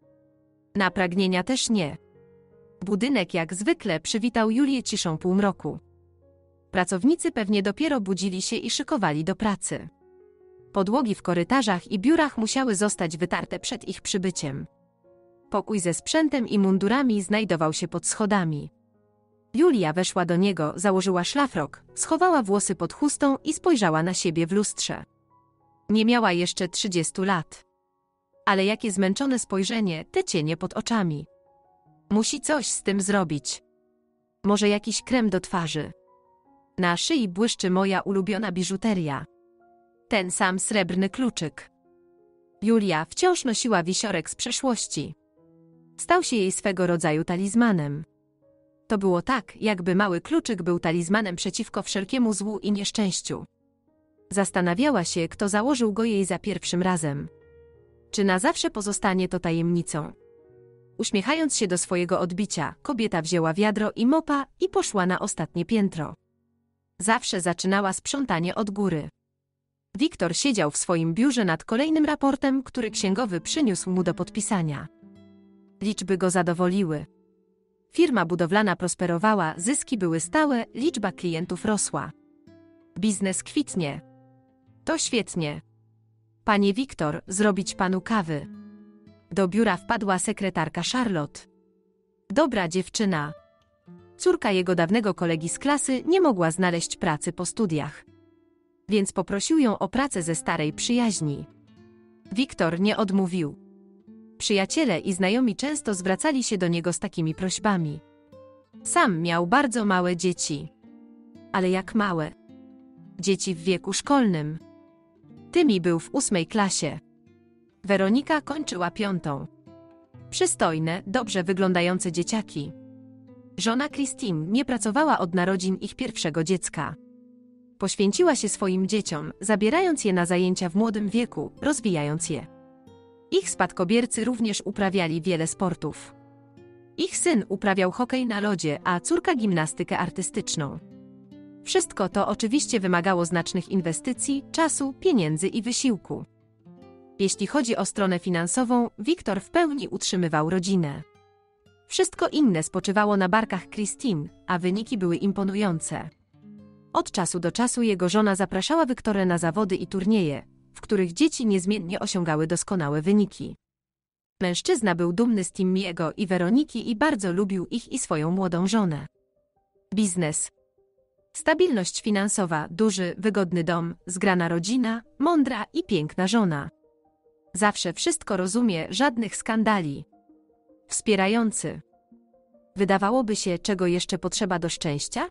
Na pragnienia też nie. Budynek jak zwykle przywitał Julię ciszą półmroku. Pracownicy pewnie dopiero budzili się i szykowali do pracy. Podłogi w korytarzach i biurach musiały zostać wytarte przed ich przybyciem. Pokój ze sprzętem i mundurami znajdował się pod schodami. Julia weszła do niego, założyła szlafrok, schowała włosy pod chustą i spojrzała na siebie w lustrze. Nie miała jeszcze trzydziestu lat. Ale jakie zmęczone spojrzenie, te cienie pod oczami. Musi coś z tym zrobić. Może jakiś krem do twarzy. Na szyi błyszczy moja ulubiona biżuteria. Ten sam srebrny kluczyk. Julia wciąż nosiła wisiorek z przeszłości. Stał się jej swego rodzaju talizmanem. To było tak, jakby mały kluczyk był talizmanem przeciwko wszelkiemu złu i nieszczęściu. Zastanawiała się, kto założył go jej za pierwszym razem. Czy na zawsze pozostanie to tajemnicą? Uśmiechając się do swojego odbicia, kobieta wzięła wiadro i mopa i poszła na ostatnie piętro. Zawsze zaczynała sprzątanie od góry. Wiktor siedział w swoim biurze nad kolejnym raportem, który księgowy przyniósł mu do podpisania. Liczby go zadowoliły. Firma budowlana prosperowała, zyski były stałe, liczba klientów rosła. Biznes kwitnie. To świetnie. Panie Wiktor, zrobić panu kawy. Do biura wpadła sekretarka Charlotte. Dobra dziewczyna. Córka jego dawnego kolegi z klasy nie mogła znaleźć pracy po studiach. Więc poprosił ją o pracę ze starej przyjaźni. Wiktor nie odmówił. Przyjaciele i znajomi często zwracali się do niego z takimi prośbami. Sam miał bardzo małe dzieci. Ale jak małe? Dzieci w wieku szkolnym. Timmy był w ósmej klasie. Weronika kończyła piątą. Przystojne, dobrze wyglądające dzieciaki. Żona Krystyn nie pracowała od narodzin ich pierwszego dziecka. Poświęciła się swoim dzieciom, zabierając je na zajęcia w młodym wieku, rozwijając je. Ich spadkobiercy również uprawiali wiele sportów. Ich syn uprawiał hokej na lodzie, a córka gimnastykę artystyczną. Wszystko to oczywiście wymagało znacznych inwestycji, czasu, pieniędzy i wysiłku. Jeśli chodzi o stronę finansową, Wiktor w pełni utrzymywał rodzinę. Wszystko inne spoczywało na barkach Krystyn, a wyniki były imponujące. Od czasu do czasu jego żona zapraszała Wiktora na zawody i turnieje, w których dzieci niezmiennie osiągały doskonałe wyniki. Mężczyzna był dumny z Timmy'ego i Weroniki i bardzo lubił ich i swoją młodą żonę. Biznes. Stabilność finansowa, duży, wygodny dom, zgrana rodzina, mądra i piękna żona. Zawsze wszystko rozumie, żadnych skandali. Wspierający. Wydawałoby się, czego jeszcze potrzeba do szczęścia?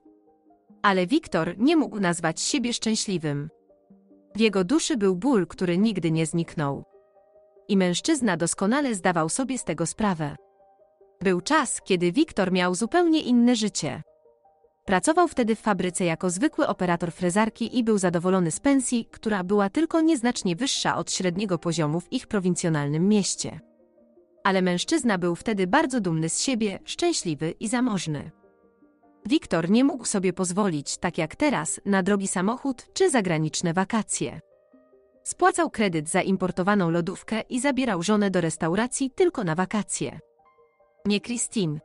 Ale Wiktor nie mógł nazwać siebie szczęśliwym. W jego duszy był ból, który nigdy nie zniknął. I mężczyzna doskonale zdawał sobie z tego sprawę. Był czas, kiedy Wiktor miał zupełnie inne życie. Pracował wtedy w fabryce jako zwykły operator frezarki i był zadowolony z pensji, która była tylko nieznacznie wyższa od średniego poziomu w ich prowincjonalnym mieście. Ale mężczyzna był wtedy bardzo dumny z siebie, szczęśliwy i zamożny. Wiktor nie mógł sobie pozwolić, tak jak teraz, na drogi samochód czy zagraniczne wakacje. Spłacał kredyt za importowaną lodówkę i zabierał żonę do restauracji tylko na wakacje. Nie Krystyn.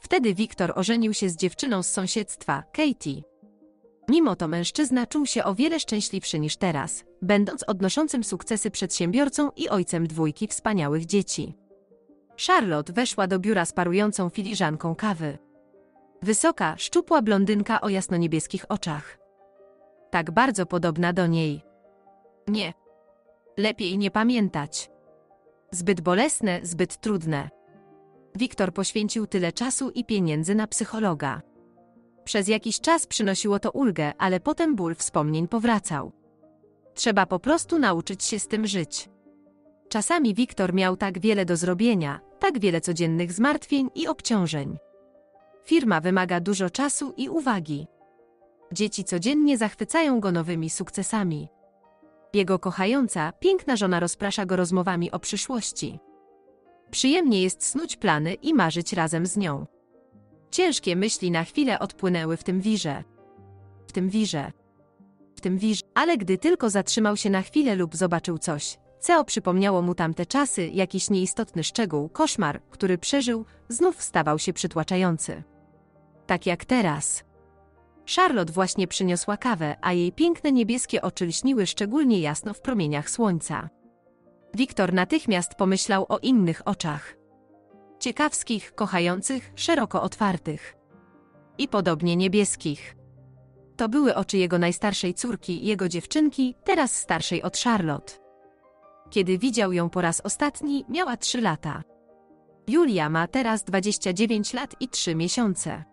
Wtedy Wiktor ożenił się z dziewczyną z sąsiedztwa, Katie. Mimo to mężczyzna czuł się o wiele szczęśliwszy niż teraz, będąc odnoszącym sukcesy przedsiębiorcą i ojcem dwójki wspaniałych dzieci. Charlotte weszła do biura z parującą filiżanką kawy. Wysoka, szczupła blondynka o jasnoniebieskich oczach. Tak bardzo podobna do niej. Nie. Lepiej nie pamiętać. Zbyt bolesne, zbyt trudne. Wiktor poświęcił tyle czasu i pieniędzy na psychologa. Przez jakiś czas przynosiło to ulgę, ale potem ból wspomnień powracał. Trzeba po prostu nauczyć się z tym żyć. Czasami Wiktor miał tak wiele do zrobienia, tak wiele codziennych zmartwień i obciążeń. Firma wymaga dużo czasu i uwagi. Dzieci codziennie zachwycają go nowymi sukcesami. Jego kochająca, piękna żona rozprasza go rozmowami o przyszłości. Przyjemnie jest snuć plany i marzyć razem z nią. Ciężkie myśli na chwilę odpłynęły w tym wirze. W tym wirze. W tym wirze. Ale gdy tylko zatrzymał się na chwilę lub zobaczył coś, co przypomniało mu tamte czasy, jakiś nieistotny szczegół, koszmar, który przeżył, znów stawał się przytłaczający. Tak jak teraz. Charlotte właśnie przyniosła kawę, a jej piękne niebieskie oczy lśniły szczególnie jasno w promieniach słońca. Wiktor natychmiast pomyślał o innych oczach. Ciekawskich, kochających, szeroko otwartych. I podobnie niebieskich. To były oczy jego najstarszej córki, jego dziewczynki, teraz starszej od Charlotte. Kiedy widział ją po raz ostatni, miała trzy lata. Julia ma teraz dwadzieścia dziewięć lat i trzy miesiące.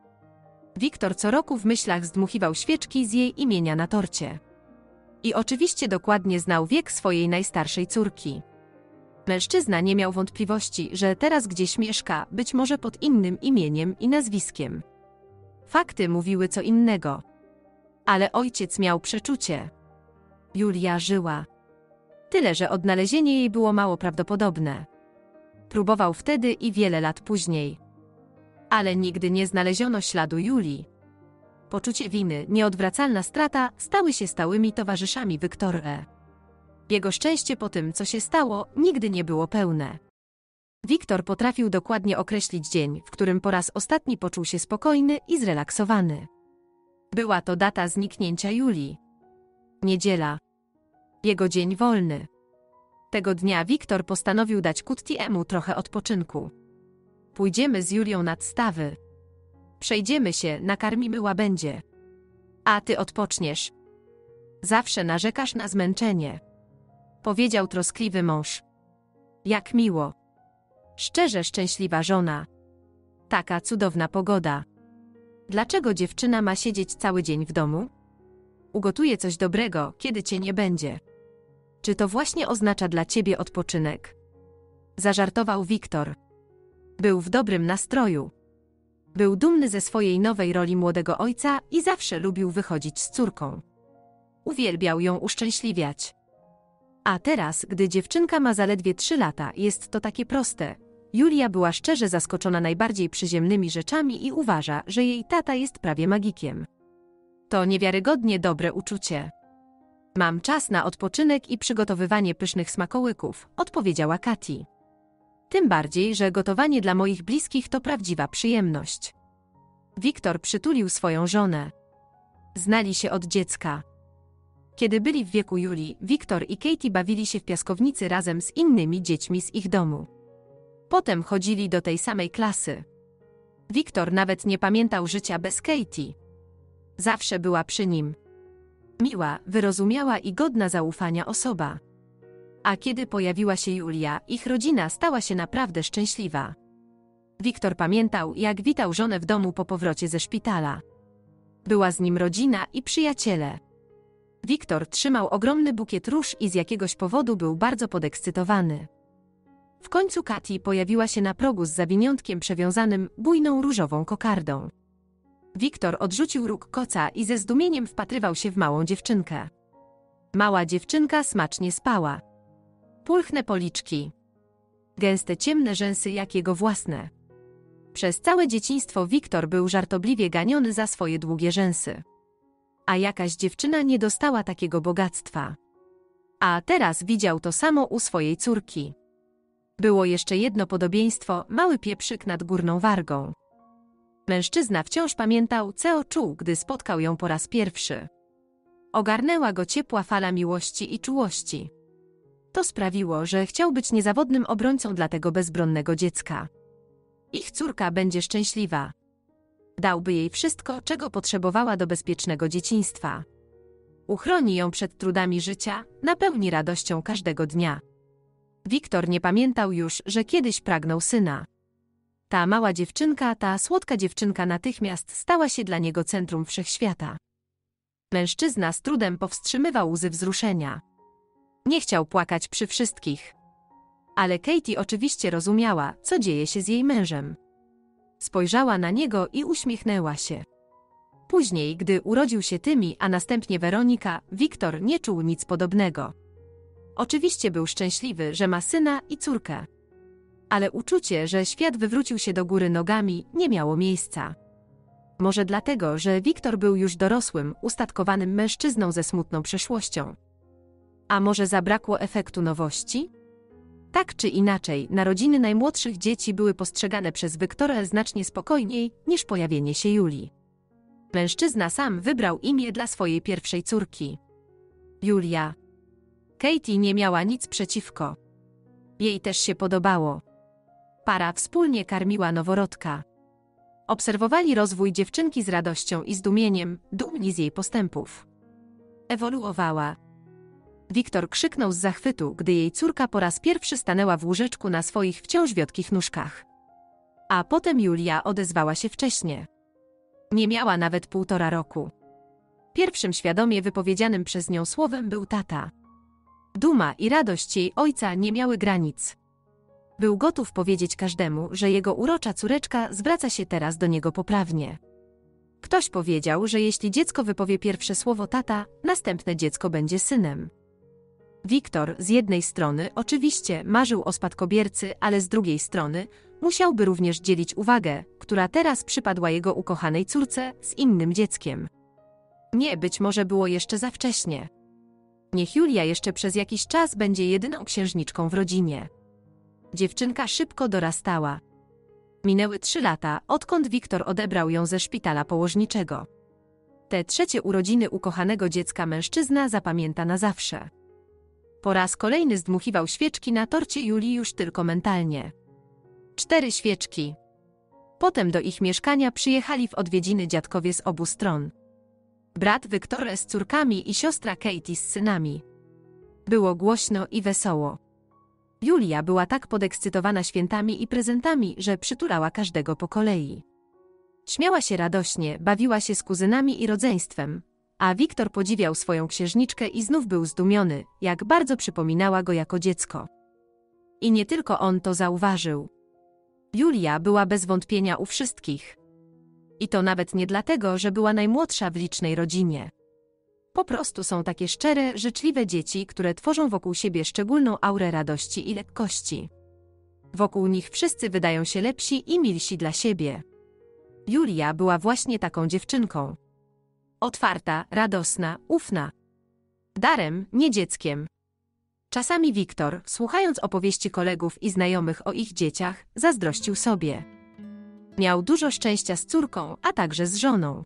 Wiktor co roku w myślach zdmuchiwał świeczki z jej imienia na torcie. I oczywiście dokładnie znał wiek swojej najstarszej córki. Mężczyzna nie miał wątpliwości, że teraz gdzieś mieszka, być może pod innym imieniem i nazwiskiem. Fakty mówiły co innego. Ale ojciec miał przeczucie. Julia żyła. Tyle, że odnalezienie jej było mało prawdopodobne. Próbował wtedy i wiele lat później. Ale nigdy nie znaleziono śladu Julii. Poczucie winy, nieodwracalna strata stały się stałymi towarzyszami Wiktora. Jego szczęście po tym, co się stało, nigdy nie było pełne. Wiktor potrafił dokładnie określić dzień, w którym po raz ostatni poczuł się spokojny i zrelaksowany. Była to data zniknięcia Julii. Niedziela. Jego dzień wolny. Tego dnia Wiktor postanowił dać Kuttiemu trochę odpoczynku. Pójdziemy z Julią nad stawy. Przejdziemy się, nakarmimy łabędzie. A ty odpoczniesz. Zawsze narzekasz na zmęczenie. Powiedział troskliwy mąż. Jak miło. Szczerze szczęśliwa żona. Taka cudowna pogoda. Dlaczego dziewczyna ma siedzieć cały dzień w domu? Ugotuję coś dobrego, kiedy cię nie będzie. Czy to właśnie oznacza dla ciebie odpoczynek? Zażartował Wiktor. Był w dobrym nastroju. Był dumny ze swojej nowej roli młodego ojca i zawsze lubił wychodzić z córką. Uwielbiał ją uszczęśliwiać. A teraz, gdy dziewczynka ma zaledwie trzy lata, jest to takie proste. Julia była szczerze zaskoczona najbardziej przyziemnymi rzeczami i uważa, że jej tata jest prawie magikiem. To niewiarygodnie dobre uczucie. Mam czas na odpoczynek i przygotowywanie pysznych smakołyków, odpowiedziała Katie. Tym bardziej, że gotowanie dla moich bliskich to prawdziwa przyjemność. Wiktor przytulił swoją żonę. Znali się od dziecka. Kiedy byli w wieku Julii, Wiktor i Katie bawili się w piaskownicy razem z innymi dziećmi z ich domu. Potem chodzili do tej samej klasy. Wiktor nawet nie pamiętał życia bez Katie. Zawsze była przy nim. Miła, wyrozumiała i godna zaufania osoba. A kiedy pojawiła się Julia, ich rodzina stała się naprawdę szczęśliwa. Wiktor pamiętał, jak witał żonę w domu po powrocie ze szpitala. Była z nim rodzina i przyjaciele. Wiktor trzymał ogromny bukiet róż i z jakiegoś powodu był bardzo podekscytowany. W końcu Katie pojawiła się na progu z zawiniątkiem przewiązanym bujną różową kokardą. Wiktor odrzucił róg koca i ze zdumieniem wpatrywał się w małą dziewczynkę. Mała dziewczynka smacznie spała. Pulchne policzki. Gęste ciemne rzęsy jak jego własne. Przez całe dzieciństwo Wiktor był żartobliwie ganiony za swoje długie rzęsy. A jakaś dziewczyna nie dostała takiego bogactwa. A teraz widział to samo u swojej córki. Było jeszcze jedno podobieństwo, mały pieprzyk nad górną wargą. Mężczyzna wciąż pamiętał, co czuł, gdy spotkał ją po raz pierwszy. Ogarnęła go ciepła fala miłości i czułości. To sprawiło, że chciał być niezawodnym obrońcą dla tego bezbronnego dziecka. Ich córka będzie szczęśliwa. Dałby jej wszystko, czego potrzebowała do bezpiecznego dzieciństwa. Uchroni ją przed trudami życia, napełni radością każdego dnia. Wiktor nie pamiętał już, że kiedyś pragnął syna. Ta mała dziewczynka, ta słodka dziewczynka natychmiast stała się dla niego centrum wszechświata. Mężczyzna z trudem powstrzymywał łzy wzruszenia. Nie chciał płakać przy wszystkich. Ale Katie oczywiście rozumiała, co dzieje się z jej mężem. Spojrzała na niego i uśmiechnęła się. Później, gdy urodził się Timmy, a następnie Weronika, Wiktor nie czuł nic podobnego. Oczywiście był szczęśliwy, że ma syna i córkę. Ale uczucie, że świat wywrócił się do góry nogami, nie miało miejsca. Może dlatego, że Wiktor był już dorosłym, ustatkowanym mężczyzną ze smutną przeszłością. A może zabrakło efektu nowości? Tak czy inaczej, narodziny najmłodszych dzieci były postrzegane przez Wiktora znacznie spokojniej niż pojawienie się Julii. Mężczyzna sam wybrał imię dla swojej pierwszej córki. Julia. Katie nie miała nic przeciwko. Jej też się podobało. Para wspólnie karmiła noworodka. Obserwowali rozwój dziewczynki z radością i zdumieniem, dumni z jej postępów. Ewoluowała. Wiktor krzyknął z zachwytu, gdy jej córka po raz pierwszy stanęła w łóżeczku na swoich wciąż wiotkich nóżkach. A potem Julia odezwała się wcześnie. Nie miała nawet półtora roku. Pierwszym świadomie wypowiedzianym przez nią słowem był tata. Duma i radość jej ojca nie miały granic. Był gotów powiedzieć każdemu, że jego urocza córeczka zwraca się teraz do niego poprawnie. Ktoś powiedział, że jeśli dziecko wypowie pierwsze słowo tata, następne dziecko będzie synem. Wiktor z jednej strony oczywiście marzył o spadkobiercy, ale z drugiej strony musiałby również dzielić uwagę, która teraz przypadła jego ukochanej córce, z innym dzieckiem. Nie, być może było jeszcze za wcześnie. Niech Julia jeszcze przez jakiś czas będzie jedyną księżniczką w rodzinie. Dziewczynka szybko dorastała. Minęły trzy lata, odkąd Wiktor odebrał ją ze szpitala położniczego. Te trzecie urodziny ukochanego dziecka mężczyzna zapamięta na zawsze. Po raz kolejny zdmuchiwał świeczki na torcie Julii już tylko mentalnie. Cztery świeczki. Potem do ich mieszkania przyjechali w odwiedziny dziadkowie z obu stron. Brat Wiktora z córkami i siostra Katie z synami. Było głośno i wesoło. Julia była tak podekscytowana świętami i prezentami, że przytulała każdego po kolei. Śmiała się radośnie, bawiła się z kuzynami i rodzeństwem, a Wiktor podziwiał swoją księżniczkę i znów był zdumiony, jak bardzo przypominała go jako dziecko. I nie tylko on to zauważył. Julia była bez wątpienia u wszystkich. I to nawet nie dlatego, że była najmłodsza w licznej rodzinie. Po prostu są takie szczere, życzliwe dzieci, które tworzą wokół siebie szczególną aurę radości i lekkości. Wokół nich wszyscy wydają się lepsi i milsi dla siebie. Julia była właśnie taką dziewczynką. Otwarta, radosna, ufna. Darem, nie dzieckiem. Czasami Wiktor, słuchając opowieści kolegów i znajomych o ich dzieciach, zazdrościł sobie. Miał dużo szczęścia z córką, a także z żoną.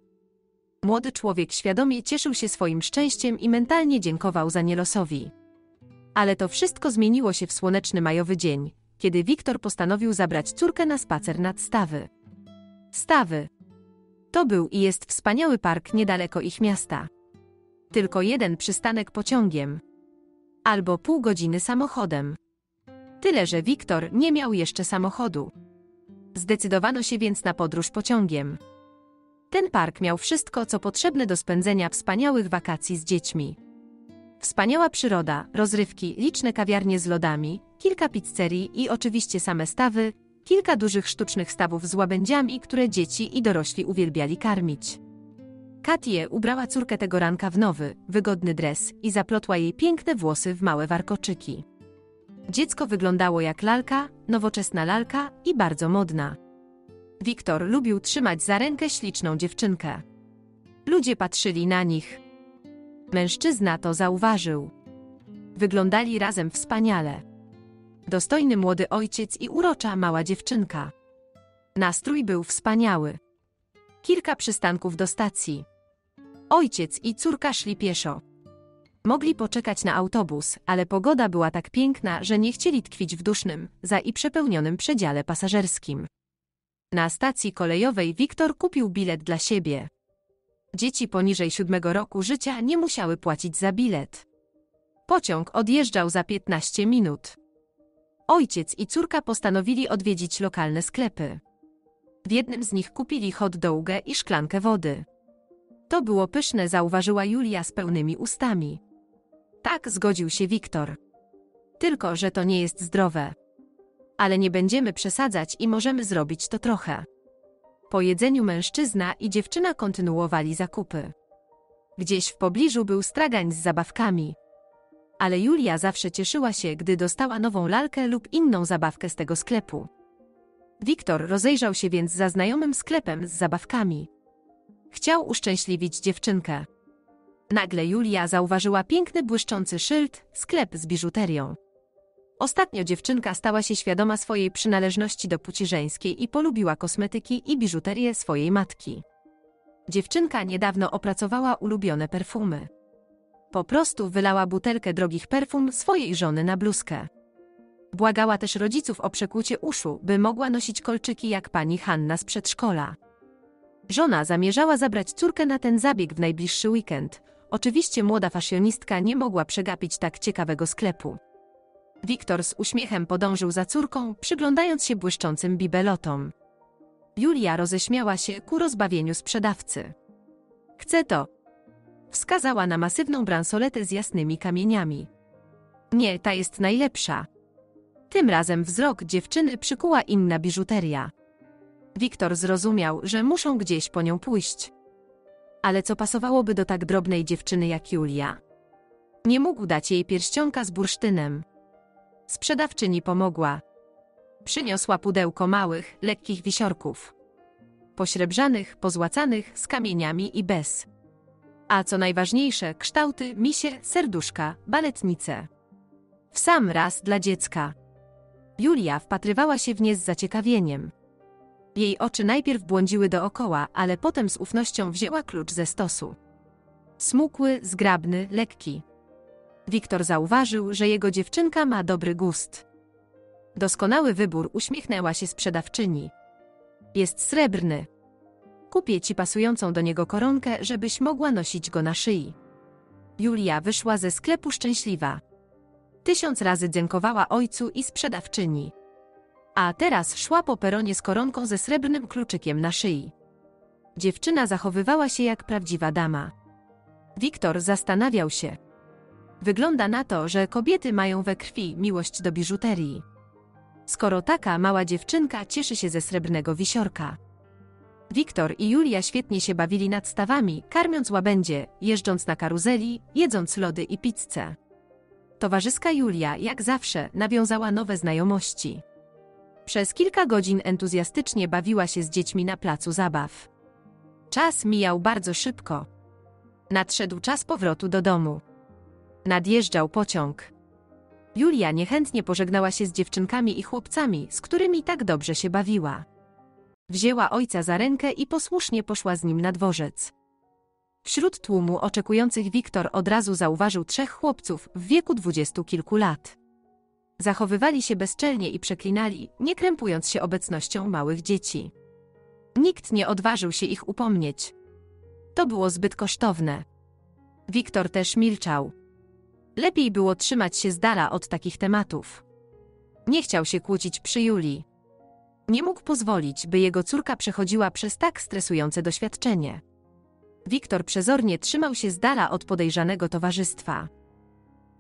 Młody człowiek świadomie cieszył się swoim szczęściem i mentalnie dziękował za nie losowi. Ale to wszystko zmieniło się w słoneczny majowy dzień, kiedy Wiktor postanowił zabrać córkę na spacer nad stawy. Stawy. To był i jest wspaniały park niedaleko ich miasta. Tylko jeden przystanek pociągiem. Albo pół godziny samochodem. Tyle, że Wiktor nie miał jeszcze samochodu. Zdecydowano się więc na podróż pociągiem. Ten park miał wszystko, co potrzebne do spędzenia wspaniałych wakacji z dziećmi. Wspaniała przyroda, rozrywki, liczne kawiarnie z lodami, kilka pizzerii i oczywiście same stawy, kilka dużych sztucznych stawów z łabędziami, które dzieci i dorośli uwielbiali karmić. Katie ubrała córkę tego ranka w nowy, wygodny dres i zaplotła jej piękne włosy w małe warkoczyki. Dziecko wyglądało jak lalka, nowoczesna lalka i bardzo modna. Wiktor lubił trzymać za rękę śliczną dziewczynkę. Ludzie patrzyli na nich. Mężczyzna to zauważył. Wyglądali razem wspaniale. Dostojny młody ojciec i urocza mała dziewczynka. Nastrój był wspaniały. kilka przystanków do stacji. Ojciec i córka szli pieszo. Mogli poczekać na autobus, ale pogoda była tak piękna, że nie chcieli tkwić w dusznym, za i przepełnionym przedziale pasażerskim. Na stacji kolejowej Wiktor kupił bilet dla siebie. Dzieci poniżej siódmego roku życia nie musiały płacić za bilet. Pociąg odjeżdżał za piętnaście minut. Ojciec i córka postanowili odwiedzić lokalne sklepy. W jednym z nich kupili hot dogę i szklankę wody. To było pyszne, zauważyła Julia z pełnymi ustami. Tak, zgodził się Wiktor. Tylko że to nie jest zdrowe. Ale nie będziemy przesadzać i możemy zrobić to trochę. Po jedzeniu mężczyzna i dziewczyna kontynuowali zakupy. Gdzieś w pobliżu był stragań z zabawkami. Ale Julia zawsze cieszyła się, gdy dostała nową lalkę lub inną zabawkę z tego sklepu. Wiktor rozejrzał się więc za znajomym sklepem z zabawkami. Chciał uszczęśliwić dziewczynkę. Nagle Julia zauważyła piękny, błyszczący szyld, sklep z biżuterią. Ostatnio dziewczynka stała się świadoma swojej przynależności do płci żeńskiej i polubiła kosmetyki i biżuterię swojej matki. Dziewczynka niedawno opracowała ulubione perfumy. Po prostu wylała butelkę drogich perfum swojej żony na bluzkę. Błagała też rodziców o przekłucie uszu, by mogła nosić kolczyki jak pani Hanna z przedszkola. Żona zamierzała zabrać córkę na ten zabieg w najbliższy weekend. Oczywiście młoda fasjonistka nie mogła przegapić tak ciekawego sklepu. Wiktor z uśmiechem podążył za córką, przyglądając się błyszczącym bibelotom. Julia roześmiała się ku rozbawieniu sprzedawcy. Chcę to. Wskazała na masywną bransoletę z jasnymi kamieniami. Nie, ta jest najlepsza. Tym razem wzrok dziewczyny przykuła inna biżuteria. Wiktor zrozumiał, że muszą gdzieś po nią pójść. Ale co pasowałoby do tak drobnej dziewczyny jak Julia? Nie mógł dać jej pierścionka z bursztynem. Sprzedawczyni pomogła. Przyniosła pudełko małych, lekkich wisiorków. Pośrebrzanych, pozłacanych, z kamieniami i bez. A co najważniejsze, kształty, misie, serduszka, baletnice. W sam raz dla dziecka. Julia wpatrywała się w nie z zaciekawieniem. Jej oczy najpierw błądziły dookoła, ale potem z ufnością wzięła klucz ze stosu. Smukły, zgrabny, lekki. Wiktor zauważył, że jego dziewczynka ma dobry gust. Doskonały wybór, uśmiechnęła się sprzedawczyni. Jest srebrny. Kupię ci pasującą do niego koronkę, żebyś mogła nosić go na szyi. Julia wyszła ze sklepu szczęśliwa. Tysiąc razy dziękowała ojcu i sprzedawczyni. A teraz szła po peronie z koronką ze srebrnym kluczykiem na szyi. Dziewczyna zachowywała się jak prawdziwa dama. Wiktor zastanawiał się. Wygląda na to, że kobiety mają we krwi miłość do biżuterii. Skoro taka mała dziewczynka cieszy się ze srebrnego wisiorka. Wiktor i Julia świetnie się bawili nad stawami, karmiąc łabędzie, jeżdżąc na karuzeli, jedząc lody i pizzę. Towarzyska Julia, jak zawsze, nawiązała nowe znajomości. Przez kilka godzin entuzjastycznie bawiła się z dziećmi na placu zabaw. Czas mijał bardzo szybko. Nadszedł czas powrotu do domu. Nadjeżdżał pociąg. Julia niechętnie pożegnała się z dziewczynkami i chłopcami, z którymi tak dobrze się bawiła. Wzięła ojca za rękę i posłusznie poszła z nim na dworzec. Wśród tłumu oczekujących Wiktor od razu zauważył trzech chłopców w wieku dwudziestu kilku lat. Zachowywali się bezczelnie i przeklinali, nie krępując się obecnością małych dzieci. Nikt nie odważył się ich upomnieć. To było zbyt kosztowne. Wiktor też milczał. Lepiej było trzymać się z dala od takich tematów. Nie chciał się kłócić przy Julii. Nie mógł pozwolić, by jego córka przechodziła przez tak stresujące doświadczenie. Wiktor przezornie trzymał się z dala od podejrzanego towarzystwa.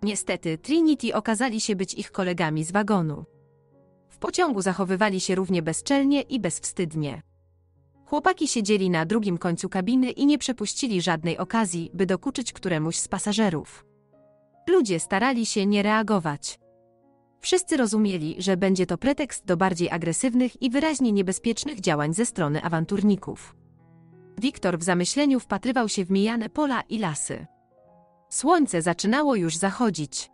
Niestety, Trinity okazali się być ich kolegami z wagonu. W pociągu zachowywali się równie bezczelnie i bezwstydnie. Chłopaki siedzieli na drugim końcu kabiny i nie przepuścili żadnej okazji, by dokuczyć któremuś z pasażerów. Ludzie starali się nie reagować. Wszyscy rozumieli, że będzie to pretekst do bardziej agresywnych i wyraźnie niebezpiecznych działań ze strony awanturników. Wiktor w zamyśleniu wpatrywał się w mijane pola i lasy. Słońce zaczynało już zachodzić.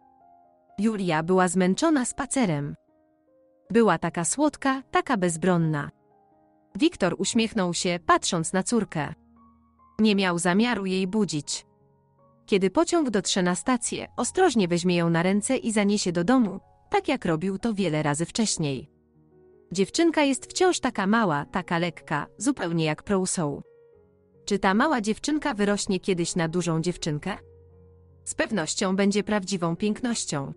Julia była zmęczona spacerem. Była taka słodka, taka bezbronna. Wiktor uśmiechnął się, patrząc na córkę. Nie miał zamiaru jej budzić. Kiedy pociąg dotrze na stację, ostrożnie weźmie ją na ręce i zaniesie do domu, tak jak robił to wiele razy wcześniej. Dziewczynka jest wciąż taka mała, taka lekka, zupełnie jak Proussoł. Czy ta mała dziewczynka wyrośnie kiedyś na dużą dziewczynkę? Z pewnością będzie prawdziwą pięknością.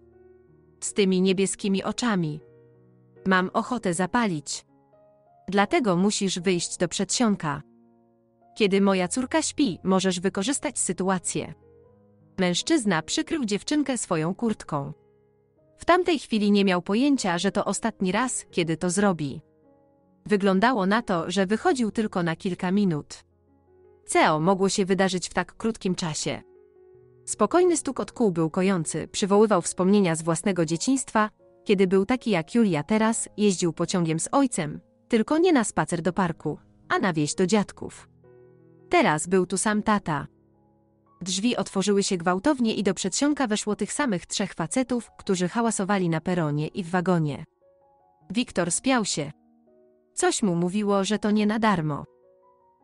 Z tymi niebieskimi oczami. Mam ochotę zapalić. Dlatego musisz wyjść do przedsionka. Kiedy moja córka śpi, możesz wykorzystać sytuację. Mężczyzna przykrył dziewczynkę swoją kurtką. W tamtej chwili nie miał pojęcia, że to ostatni raz, kiedy to zrobi. Wyglądało na to, że wychodził tylko na kilka minut. Co mogło się wydarzyć w tak krótkim czasie? Spokojny stuk od kół był kojący, przywoływał wspomnienia z własnego dzieciństwa, kiedy był taki jak Julia teraz, jeździł pociągiem z ojcem, tylko nie na spacer do parku, a na wieś do dziadków. Teraz był tu sam tata. Drzwi otworzyły się gwałtownie i do przedsionka weszło tych samych trzech facetów, którzy hałasowali na peronie i w wagonie. Wiktor spiał się. Coś mu mówiło, że to nie na darmo.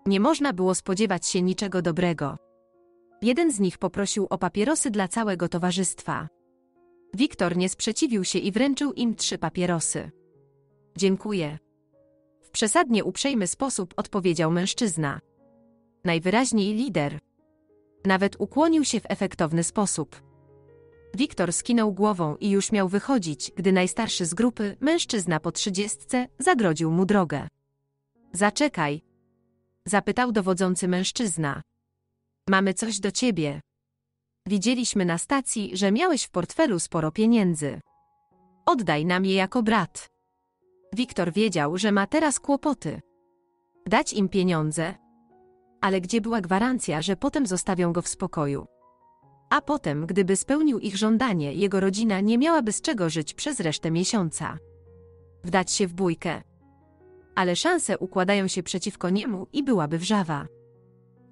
Nie można było spodziewać się niczego dobrego. Jeden z nich poprosił o papierosy dla całego towarzystwa. Wiktor nie sprzeciwił się i wręczył im trzy papierosy. Dziękuję. W przesadnie uprzejmy sposób odpowiedział mężczyzna. Najwyraźniej lider. Nawet ukłonił się w efektowny sposób. Wiktor skinął głową i już miał wychodzić, gdy najstarszy z grupy, mężczyzna po trzydziestce, zagrodził mu drogę. Zaczekaj, zapytał dowodzący mężczyzna. Mamy coś do ciebie. Widzieliśmy na stacji, że miałeś w portfelu sporo pieniędzy. Oddaj nam je jako brat. Wiktor wiedział, że ma teraz kłopoty. Dać im pieniądze? Ale gdzie była gwarancja, że potem zostawią go w spokoju? A potem, gdyby spełnił ich żądanie, jego rodzina nie miałaby z czego żyć przez resztę miesiąca. Wdać się w bójkę. Ale szanse układają się przeciwko niemu i byłaby wrzawa.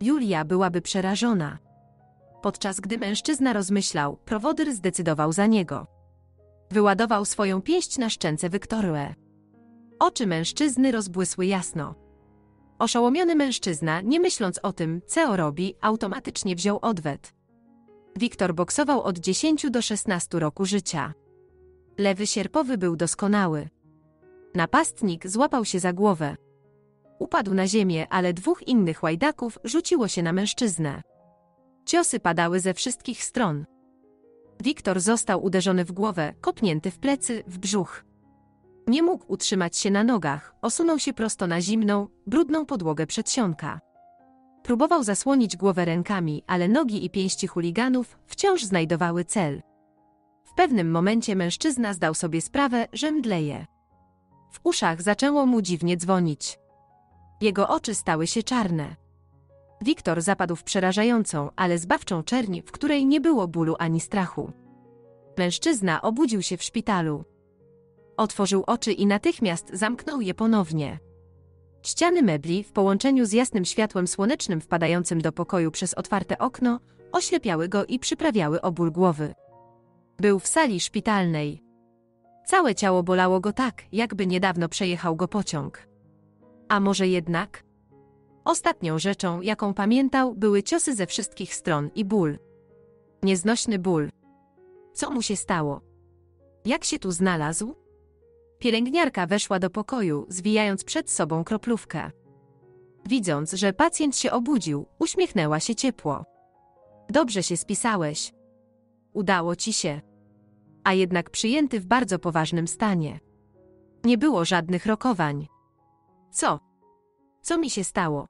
Julia byłaby przerażona. Podczas gdy mężczyzna rozmyślał, prowodyr zdecydował za niego. Wyładował swoją pięść na szczęce Wiktorze. Oczy mężczyzny rozbłysły jasno. Oszołomiony mężczyzna, nie myśląc o tym, co robi, automatycznie wziął odwet. Wiktor boksował od dziesięciu do szesnastu roku życia. Lewy sierpowy był doskonały. Napastnik złapał się za głowę. Upadł na ziemię, ale dwóch innych łajdaków rzuciło się na mężczyznę. Ciosy padały ze wszystkich stron. Wiktor został uderzony w głowę, kopnięty w plecy, w brzuch. Nie mógł utrzymać się na nogach, osunął się prosto na zimną, brudną podłogę przedsionka. Próbował zasłonić głowę rękami, ale nogi i pięści chuliganów wciąż znajdowały cel. W pewnym momencie mężczyzna zdał sobie sprawę, że mdleje. W uszach zaczęło mu dziwnie dzwonić. Jego oczy stały się czarne. Wiktor zapadł w przerażającą, ale zbawczą czerń, w której nie było bólu ani strachu. Mężczyzna obudził się w szpitalu. Otworzył oczy i natychmiast zamknął je ponownie. Ściany mebli, w połączeniu z jasnym światłem słonecznym wpadającym do pokoju przez otwarte okno, oślepiały go i przyprawiały o ból głowy. Był w sali szpitalnej. Całe ciało bolało go tak, jakby niedawno przejechał go pociąg. A może jednak? Ostatnią rzeczą, jaką pamiętał, były ciosy ze wszystkich stron i ból. Nieznośny ból. Co mu się stało? Jak się tu znalazł? Pielęgniarka weszła do pokoju, zwijając przed sobą kroplówkę. Widząc, że pacjent się obudził, uśmiechnęła się ciepło. Dobrze się spisałeś. Udało ci się. A jednak przyjęty w bardzo poważnym stanie. Nie było żadnych rokowań. Co? Co mi się stało?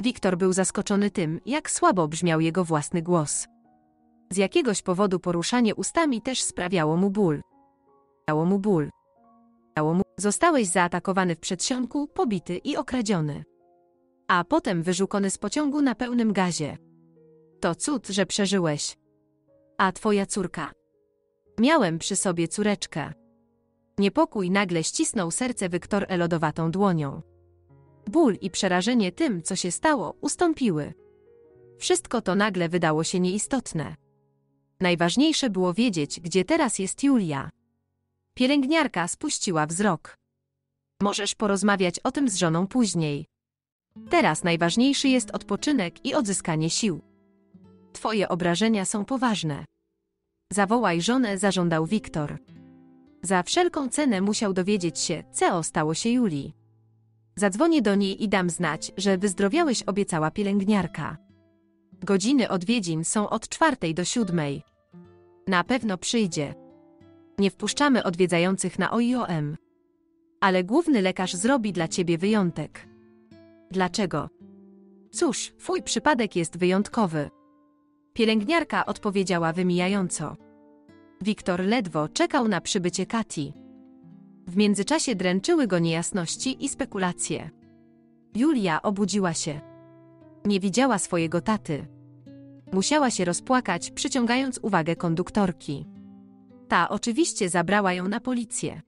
Wiktor był zaskoczony tym, jak słabo brzmiał jego własny głos. Z jakiegoś powodu poruszanie ustami też sprawiało mu ból. Sprawiało mu ból. Zostałeś zaatakowany w przedsionku, pobity i okradziony. A potem wyrzucony z pociągu na pełnym gazie. To cud, że przeżyłeś. A twoja córka? Miałem przy sobie córeczkę. Niepokój nagle ścisnął serce Wiktora lodowatą dłonią. Ból i przerażenie tym, co się stało, ustąpiły. Wszystko to nagle wydało się nieistotne. Najważniejsze było wiedzieć, gdzie teraz jest Julia. Pielęgniarka spuściła wzrok. Możesz porozmawiać o tym z żoną później. Teraz najważniejszy jest odpoczynek i odzyskanie sił. Twoje obrażenia są poważne. Zawołaj żonę, zażądał Wiktor. Za wszelką cenę musiał dowiedzieć się, co stało się Julii. Zadzwonię do niej i dam znać, że wyzdrowiałeś, obiecała pielęgniarka. Godziny odwiedzin są od czwartej do siódmej. Na pewno przyjdzie. Nie wpuszczamy odwiedzających na O I O M. Ale główny lekarz zrobi dla ciebie wyjątek. Dlaczego? Cóż, twój przypadek jest wyjątkowy. Pielęgniarka odpowiedziała wymijająco. Wiktor ledwo czekał na przybycie Katii. W międzyczasie dręczyły go niejasności i spekulacje. Julia obudziła się. Nie widziała swojego taty. Musiała się rozpłakać, przyciągając uwagę konduktorki. Ta oczywiście zabrała ją na policję.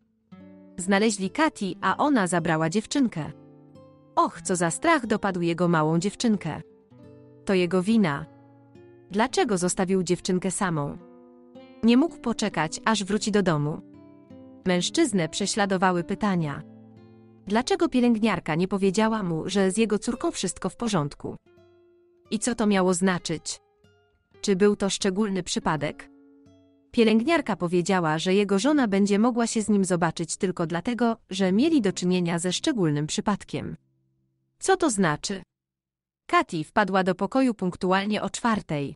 Znaleźli Katii, a ona zabrała dziewczynkę. Och, co za strach dopadł jego małą dziewczynkę. To jego wina. Dlaczego zostawił dziewczynkę samą? Nie mógł poczekać, aż wróci do domu. Mężczyznę prześladowały pytania. Dlaczego pielęgniarka nie powiedziała mu, że z jego córką wszystko w porządku? I co to miało znaczyć? Czy był to szczególny przypadek? Pielęgniarka powiedziała, że jego żona będzie mogła się z nim zobaczyć tylko dlatego, że mieli do czynienia ze szczególnym przypadkiem. Co to znaczy? Katie wpadła do pokoju punktualnie o czwartej.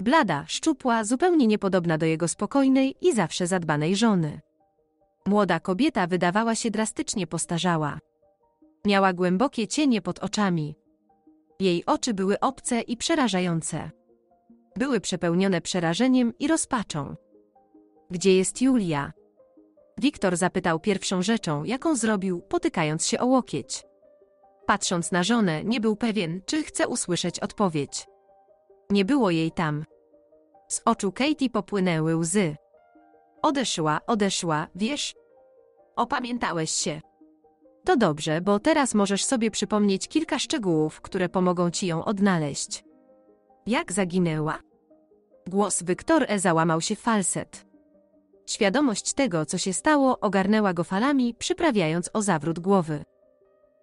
Blada, szczupła, zupełnie niepodobna do jego spokojnej i zawsze zadbanej żony. Młoda kobieta wydawała się drastycznie postarzała. Miała głębokie cienie pod oczami. Jej oczy były obce i przerażające. Były przepełnione przerażeniem i rozpaczą. Gdzie jest Julia? Wiktor zapytał pierwszą rzeczą, jaką zrobił, potykając się o łokieć. Patrząc na żonę, nie był pewien, czy chce usłyszeć odpowiedź. Nie było jej tam. Z oczu Katie popłynęły łzy. Odeszła, odeszła, wiesz? Opamiętałeś się. To dobrze, bo teraz możesz sobie przypomnieć kilka szczegółów, które pomogą ci ją odnaleźć. Jak zaginęła? Głos Wiktora załamał się w falset. Świadomość tego, co się stało, ogarnęła go falami, przyprawiając o zawrót głowy.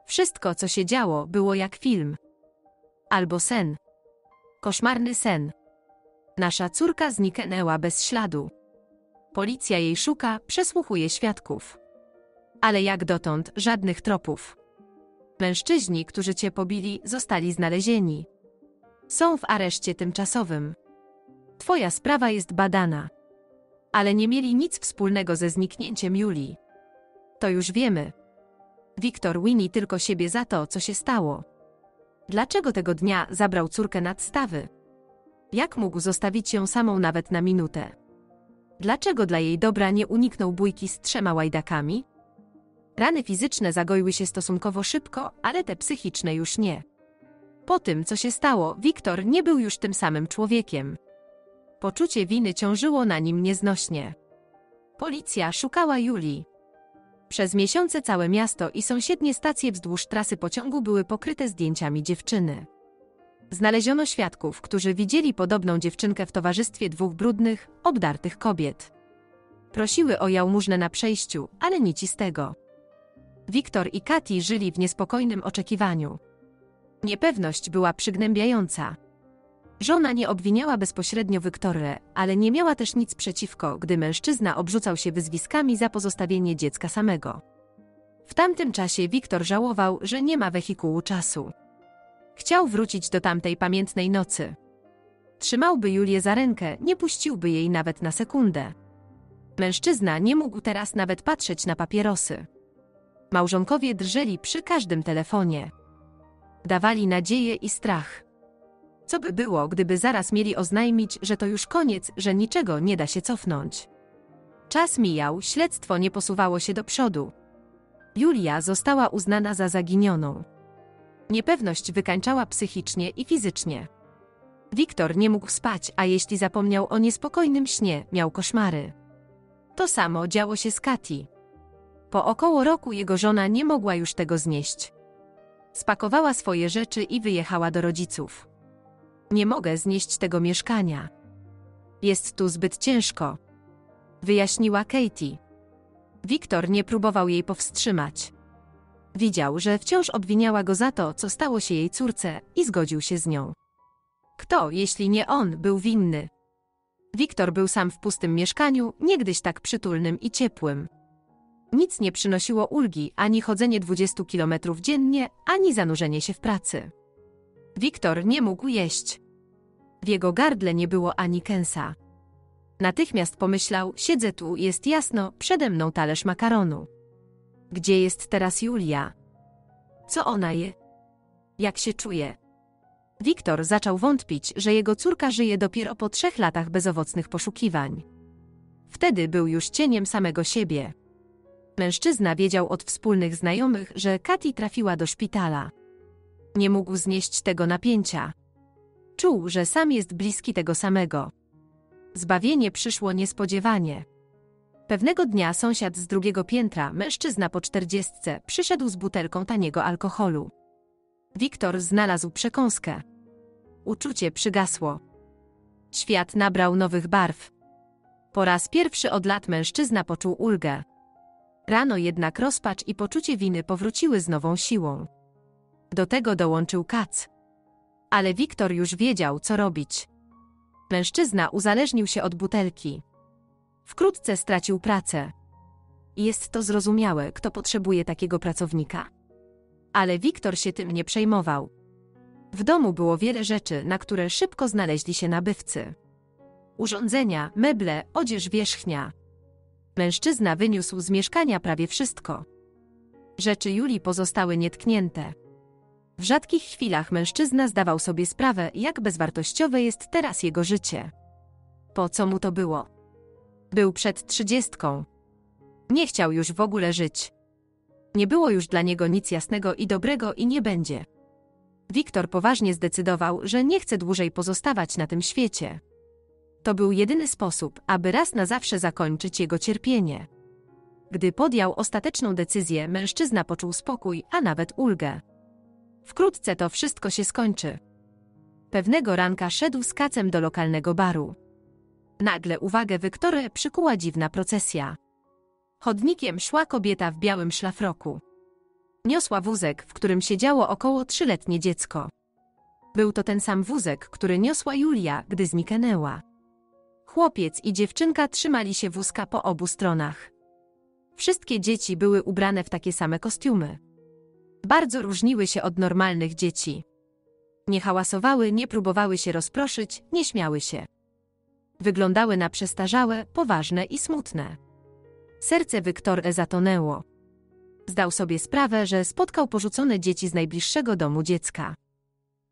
Wszystko, co się działo, było jak film. Albo sen. Koszmarny sen. Nasza córka zniknęła bez śladu. Policja jej szuka, przesłuchuje świadków. Ale jak dotąd żadnych tropów. Mężczyźni, którzy cię pobili, zostali znalezieni. Są w areszcie tymczasowym. Twoja sprawa jest badana. Ale nie mieli nic wspólnego ze zniknięciem Julii. To już wiemy. Wiktor wini tylko siebie za to, co się stało. Dlaczego tego dnia zabrał córkę nad stawy? Jak mógł zostawić ją samą nawet na minutę? Dlaczego dla jej dobra nie uniknął bójki z trzema łajdakami? Rany fizyczne zagoiły się stosunkowo szybko, ale te psychiczne już nie. Po tym, co się stało, Wiktor nie był już tym samym człowiekiem. Poczucie winy ciążyło na nim nieznośnie. Policja szukała Julii. Przez miesiące całe miasto i sąsiednie stacje wzdłuż trasy pociągu były pokryte zdjęciami dziewczyny. Znaleziono świadków, którzy widzieli podobną dziewczynkę w towarzystwie dwóch brudnych, obdartych kobiet. Prosiły o jałmużnę na przejściu, ale nic z tego. Wiktor i Katie żyli w niespokojnym oczekiwaniu. Niepewność była przygnębiająca. Żona nie obwiniała bezpośrednio Wiktora, ale nie miała też nic przeciwko, gdy mężczyzna obrzucał się wyzwiskami za pozostawienie dziecka samego. W tamtym czasie Wiktor żałował, że nie ma wehikułu czasu. Chciał wrócić do tamtej pamiętnej nocy. Trzymałby Julię za rękę, nie puściłby jej nawet na sekundę. Mężczyzna nie mógł teraz nawet patrzeć na papierosy. Małżonkowie drżeli przy każdym telefonie. Dawali nadzieję i strach. Co by było, gdyby zaraz mieli oznajmić, że to już koniec, że niczego nie da się cofnąć. Czas mijał, śledztwo nie posuwało się do przodu. Julia została uznana za zaginioną. Niepewność wykańczała psychicznie i fizycznie. Wiktor nie mógł spać, a jeśli zapomniał o niespokojnym śnie, miał koszmary. To samo działo się z Katie. Po około roku jego żona nie mogła już tego znieść. Spakowała swoje rzeczy i wyjechała do rodziców. Nie mogę znieść tego mieszkania. Jest tu zbyt ciężko. Wyjaśniła Katie. Wiktor nie próbował jej powstrzymać. Widział, że wciąż obwiniała go za to, co stało się jej córce, i zgodził się z nią. Kto, jeśli nie on, był winny? Wiktor był sam w pustym mieszkaniu, niegdyś tak przytulnym i ciepłym. Nic nie przynosiło ulgi, ani chodzenie dwudziestu kilometrów dziennie, ani zanurzenie się w pracy. Wiktor nie mógł jeść. W jego gardle nie było ani kęsa. Natychmiast pomyślał, siedzę tu, jest jasno, przede mną talerz makaronu. Gdzie jest teraz Julia? Co ona je? Jak się czuje? Wiktor zaczął wątpić, że jego córka żyje dopiero po trzech latach bezowocnych poszukiwań. Wtedy był już cieniem samego siebie. Mężczyzna wiedział od wspólnych znajomych, że Katie trafiła do szpitala. Nie mógł znieść tego napięcia. Czuł, że sam jest bliski tego samego. Zbawienie przyszło niespodziewanie. Pewnego dnia sąsiad z drugiego piętra, mężczyzna po czterdziestce, przyszedł z butelką taniego alkoholu. Wiktor znalazł przekąskę. Uczucie przygasło. Świat nabrał nowych barw. Po raz pierwszy od lat mężczyzna poczuł ulgę. Rano jednak rozpacz i poczucie winy powróciły z nową siłą. Do tego dołączył kac. Ale Wiktor już wiedział, co robić. Mężczyzna uzależnił się od butelki. Wkrótce stracił pracę. Jest to zrozumiałe, kto potrzebuje takiego pracownika. Ale Wiktor się tym nie przejmował. W domu było wiele rzeczy, na które szybko znaleźli się nabywcy. Urządzenia, meble, odzież wierzchnia. Mężczyzna wyniósł z mieszkania prawie wszystko. Rzeczy Julii pozostały nietknięte. W rzadkich chwilach mężczyzna zdawał sobie sprawę, jak bezwartościowe jest teraz jego życie. Po co mu to było? Był przed trzydziestką. Nie chciał już w ogóle żyć. Nie było już dla niego nic jasnego i dobrego i nie będzie. Wiktor poważnie zdecydował, że nie chce dłużej pozostawać na tym świecie. To był jedyny sposób, aby raz na zawsze zakończyć jego cierpienie. Gdy podjął ostateczną decyzję, mężczyzna poczuł spokój, a nawet ulgę. Wkrótce to wszystko się skończy. Pewnego ranka szedł z kacem do lokalnego baru. Nagle uwagę Wiktora przykuła dziwna procesja. Chodnikiem szła kobieta w białym szlafroku. Niosła wózek, w którym siedziało około trzyletnie dziecko. Był to ten sam wózek, który niosła Julia, gdy zniknęła. Chłopiec i dziewczynka trzymali się wózka po obu stronach. Wszystkie dzieci były ubrane w takie same kostiumy. Bardzo różniły się od normalnych dzieci. Nie hałasowały, nie próbowały się rozproszyć, nie śmiały się. Wyglądały na przestarzałe, poważne i smutne. Serce Wiktora zatonęło. Zdał sobie sprawę, że spotkał porzucone dzieci z najbliższego domu dziecka.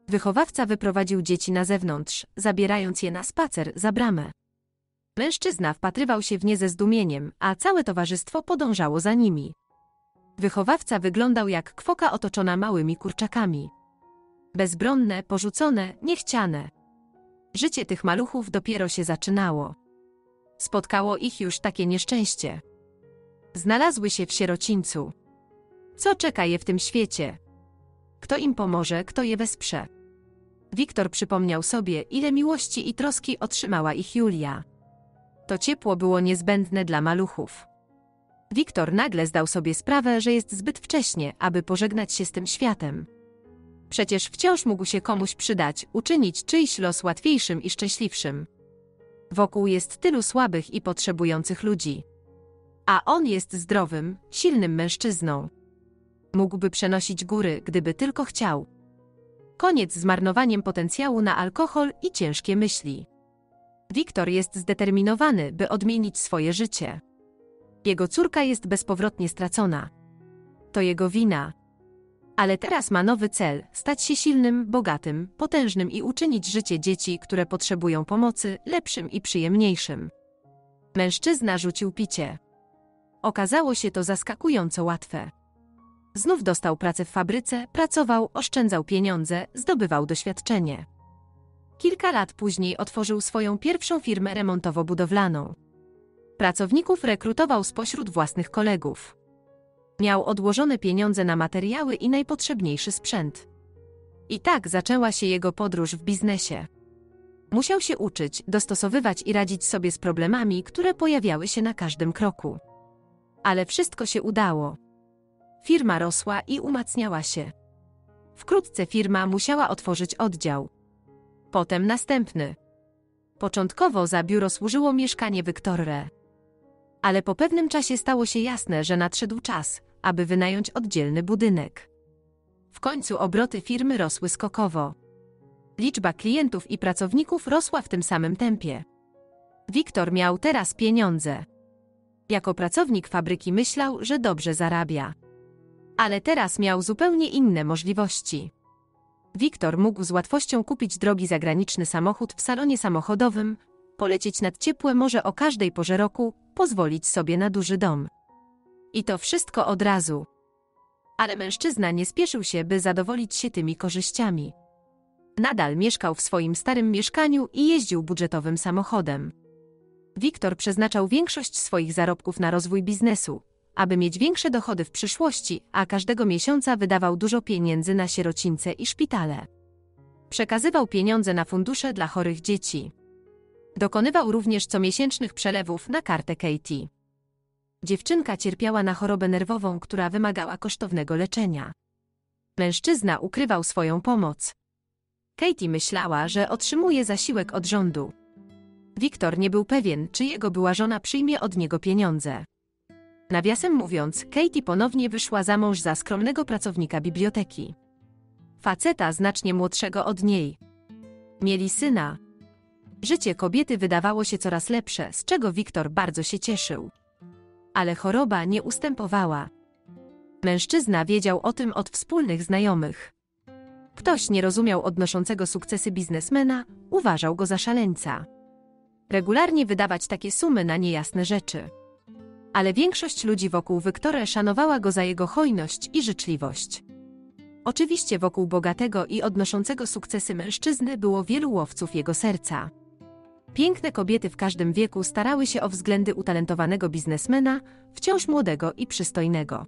Wychowawca wyprowadził dzieci na zewnątrz, zabierając je na spacer za bramę. Mężczyzna wpatrywał się w nie ze zdumieniem, a całe towarzystwo podążało za nimi. Wychowawca wyglądał jak kwoka otoczona małymi kurczakami. Bezbronne, porzucone, niechciane. Życie tych maluchów dopiero się zaczynało. Spotkało ich już takie nieszczęście. Znalazły się w sierocińcu. Co czeka je w tym świecie? Kto im pomoże, kto je wesprze? Wiktor przypomniał sobie, ile miłości i troski otrzymała ich Julia. To ciepło było niezbędne dla maluchów. Wiktor nagle zdał sobie sprawę, że jest zbyt wcześnie, aby pożegnać się z tym światem. Przecież wciąż mógł się komuś przydać, uczynić czyjś los łatwiejszym i szczęśliwszym. Wokół jest tylu słabych i potrzebujących ludzi. A on jest zdrowym, silnym mężczyzną. Mógłby przenosić góry, gdyby tylko chciał. Koniec z marnowaniem potencjału na alkohol i ciężkie myśli. Wiktor jest zdeterminowany, by odmienić swoje życie. Jego córka jest bezpowrotnie stracona. To jego wina. Ale teraz ma nowy cel, stać się silnym, bogatym, potężnym i uczynić życie dzieci, które potrzebują pomocy, lepszym i przyjemniejszym. Mężczyzna rzucił picie. Okazało się to zaskakująco łatwe. Znów dostał pracę w fabryce, pracował, oszczędzał pieniądze, zdobywał doświadczenie. Kilka lat później otworzył swoją pierwszą firmę remontowo-budowlaną. Pracowników rekrutował spośród własnych kolegów. Miał odłożone pieniądze na materiały i najpotrzebniejszy sprzęt. I tak zaczęła się jego podróż w biznesie. Musiał się uczyć, dostosowywać i radzić sobie z problemami, które pojawiały się na każdym kroku. Ale wszystko się udało. Firma rosła i umacniała się. Wkrótce firma musiała otworzyć oddział. Potem następny. Początkowo za biuro służyło mieszkanie Wiktorze. Ale po pewnym czasie stało się jasne, że nadszedł czas, aby wynająć oddzielny budynek. W końcu obroty firmy rosły skokowo. Liczba klientów i pracowników rosła w tym samym tempie. Wiktor miał teraz pieniądze. Jako pracownik fabryki myślał, że dobrze zarabia. Ale teraz miał zupełnie inne możliwości. Wiktor mógł z łatwością kupić drogi zagraniczny samochód w salonie samochodowym, polecieć nad ciepłe morze o każdej porze roku, pozwolić sobie na duży dom. I to wszystko od razu. Ale mężczyzna nie spieszył się, by zadowolić się tymi korzyściami. Nadal mieszkał w swoim starym mieszkaniu i jeździł budżetowym samochodem. Wiktor przeznaczał większość swoich zarobków na rozwój biznesu, aby mieć większe dochody w przyszłości, a każdego miesiąca wydawał dużo pieniędzy na sierocińce i szpitale. Przekazywał pieniądze na fundusze dla chorych dzieci. Dokonywał również comiesięcznych przelewów na kartę Katie. Dziewczynka cierpiała na chorobę nerwową, która wymagała kosztownego leczenia. Mężczyzna ukrywał swoją pomoc. Katie myślała, że otrzymuje zasiłek od rządu. Wiktor nie był pewien, czy jego była żona przyjmie od niego pieniądze. Nawiasem mówiąc, Katie ponownie wyszła za mąż za skromnego pracownika biblioteki. Faceta znacznie młodszego od niej. Mieli syna. Życie kobiety wydawało się coraz lepsze, z czego Wiktor bardzo się cieszył. Ale choroba nie ustępowała. Mężczyzna wiedział o tym od wspólnych znajomych. Ktoś nie rozumiał odnoszącego sukcesy biznesmena, uważał go za szaleńca. Regularnie wydawać takie sumy na niejasne rzeczy. Ale większość ludzi wokół Wiktora szanowała go za jego hojność i życzliwość. Oczywiście wokół bogatego i odnoszącego sukcesy mężczyzny było wielu łowców jego serca. Piękne kobiety w każdym wieku starały się o względy utalentowanego biznesmena, wciąż młodego i przystojnego.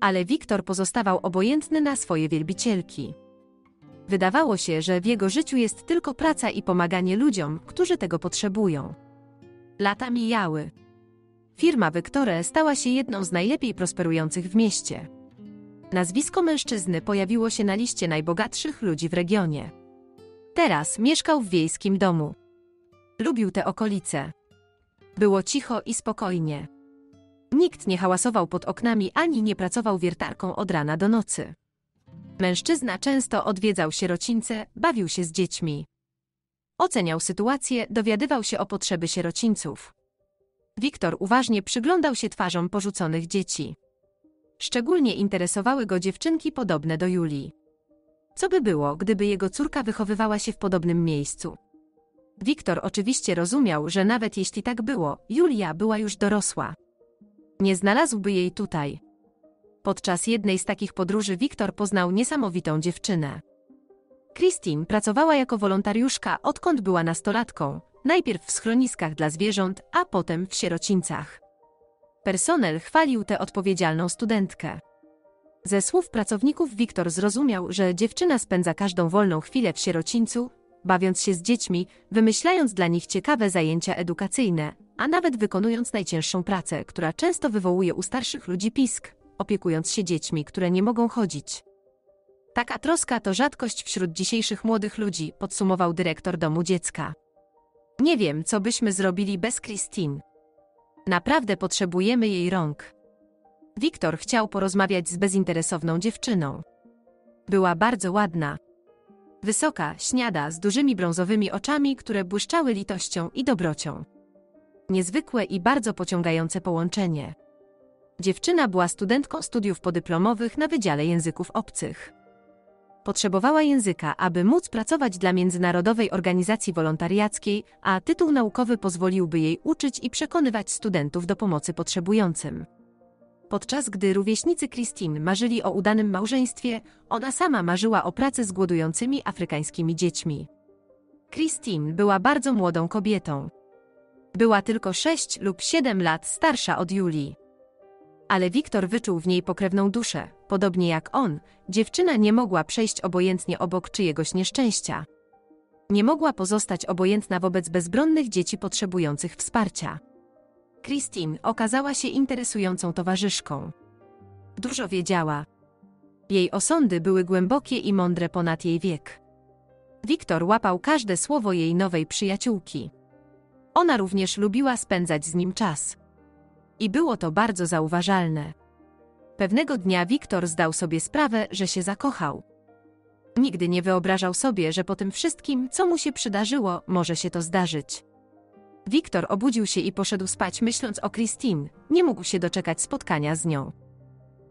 Ale Wiktor pozostawał obojętny na swoje wielbicielki. Wydawało się, że w jego życiu jest tylko praca i pomaganie ludziom, którzy tego potrzebują. Lata mijały. Firma Wiktora stała się jedną z najlepiej prosperujących w mieście. Nazwisko mężczyzny pojawiło się na liście najbogatszych ludzi w regionie. Teraz mieszkał w wiejskim domu. Lubił te okolice. Było cicho i spokojnie. Nikt nie hałasował pod oknami ani nie pracował wiertarką od rana do nocy. Mężczyzna często odwiedzał sierocińce, bawił się z dziećmi. Oceniał sytuację, dowiadywał się o potrzeby sierocińców. Wiktor uważnie przyglądał się twarzom porzuconych dzieci. Szczególnie interesowały go dziewczynki podobne do Julii. Co by było, gdyby jego córka wychowywała się w podobnym miejscu? Wiktor oczywiście rozumiał, że nawet jeśli tak było, Julia była już dorosła. Nie znalazłby jej tutaj. Podczas jednej z takich podróży Wiktor poznał niesamowitą dziewczynę. Krystyn pracowała jako wolontariuszka, odkąd była nastolatką, najpierw w schroniskach dla zwierząt, a potem w sierocińcach. Personel chwalił tę odpowiedzialną studentkę. Ze słów pracowników Wiktor zrozumiał, że dziewczyna spędza każdą wolną chwilę w sierocińcu, bawiąc się z dziećmi, wymyślając dla nich ciekawe zajęcia edukacyjne, a nawet wykonując najcięższą pracę, która często wywołuje u starszych ludzi pisk, opiekując się dziećmi, które nie mogą chodzić. Taka troska to rzadkość wśród dzisiejszych młodych ludzi, podsumował dyrektor domu dziecka. Nie wiem, co byśmy zrobili bez Krystyn. Naprawdę potrzebujemy jej rąk. Wiktor chciał porozmawiać z bezinteresowną dziewczyną. Była bardzo ładna. Wysoka, śniada, z dużymi brązowymi oczami, które błyszczały litością i dobrocią. Niezwykłe i bardzo pociągające połączenie. Dziewczyna była studentką studiów podyplomowych na Wydziale Języków Obcych. Potrzebowała języka, aby móc pracować dla Międzynarodowej Organizacji Wolontariackiej, a tytuł naukowy pozwoliłby jej uczyć i przekonywać studentów do pomocy potrzebującym. Podczas gdy rówieśnicy Krystyn marzyli o udanym małżeństwie, ona sama marzyła o pracy z głodującymi afrykańskimi dziećmi. Krystyn była bardzo młodą kobietą. Była tylko sześć lub siedem lat starsza od Julii. Ale Wiktor wyczuł w niej pokrewną duszę. Podobnie jak on, dziewczyna nie mogła przejść obojętnie obok czyjegoś nieszczęścia. Nie mogła pozostać obojętna wobec bezbronnych dzieci potrzebujących wsparcia. Krystyn okazała się interesującą towarzyszką. dużo wiedziała. Jej osądy były głębokie i mądre ponad jej wiek. Wiktor łapał każde słowo jej nowej przyjaciółki. Ona również lubiła spędzać z nim czas. I było to bardzo zauważalne. Pewnego dnia Wiktor zdał sobie sprawę, że się zakochał. Nigdy nie wyobrażał sobie, że po tym wszystkim, co mu się przydarzyło, może się to zdarzyć. Wiktor obudził się i poszedł spać, myśląc o Krystynie. Nie mógł się doczekać spotkania z nią.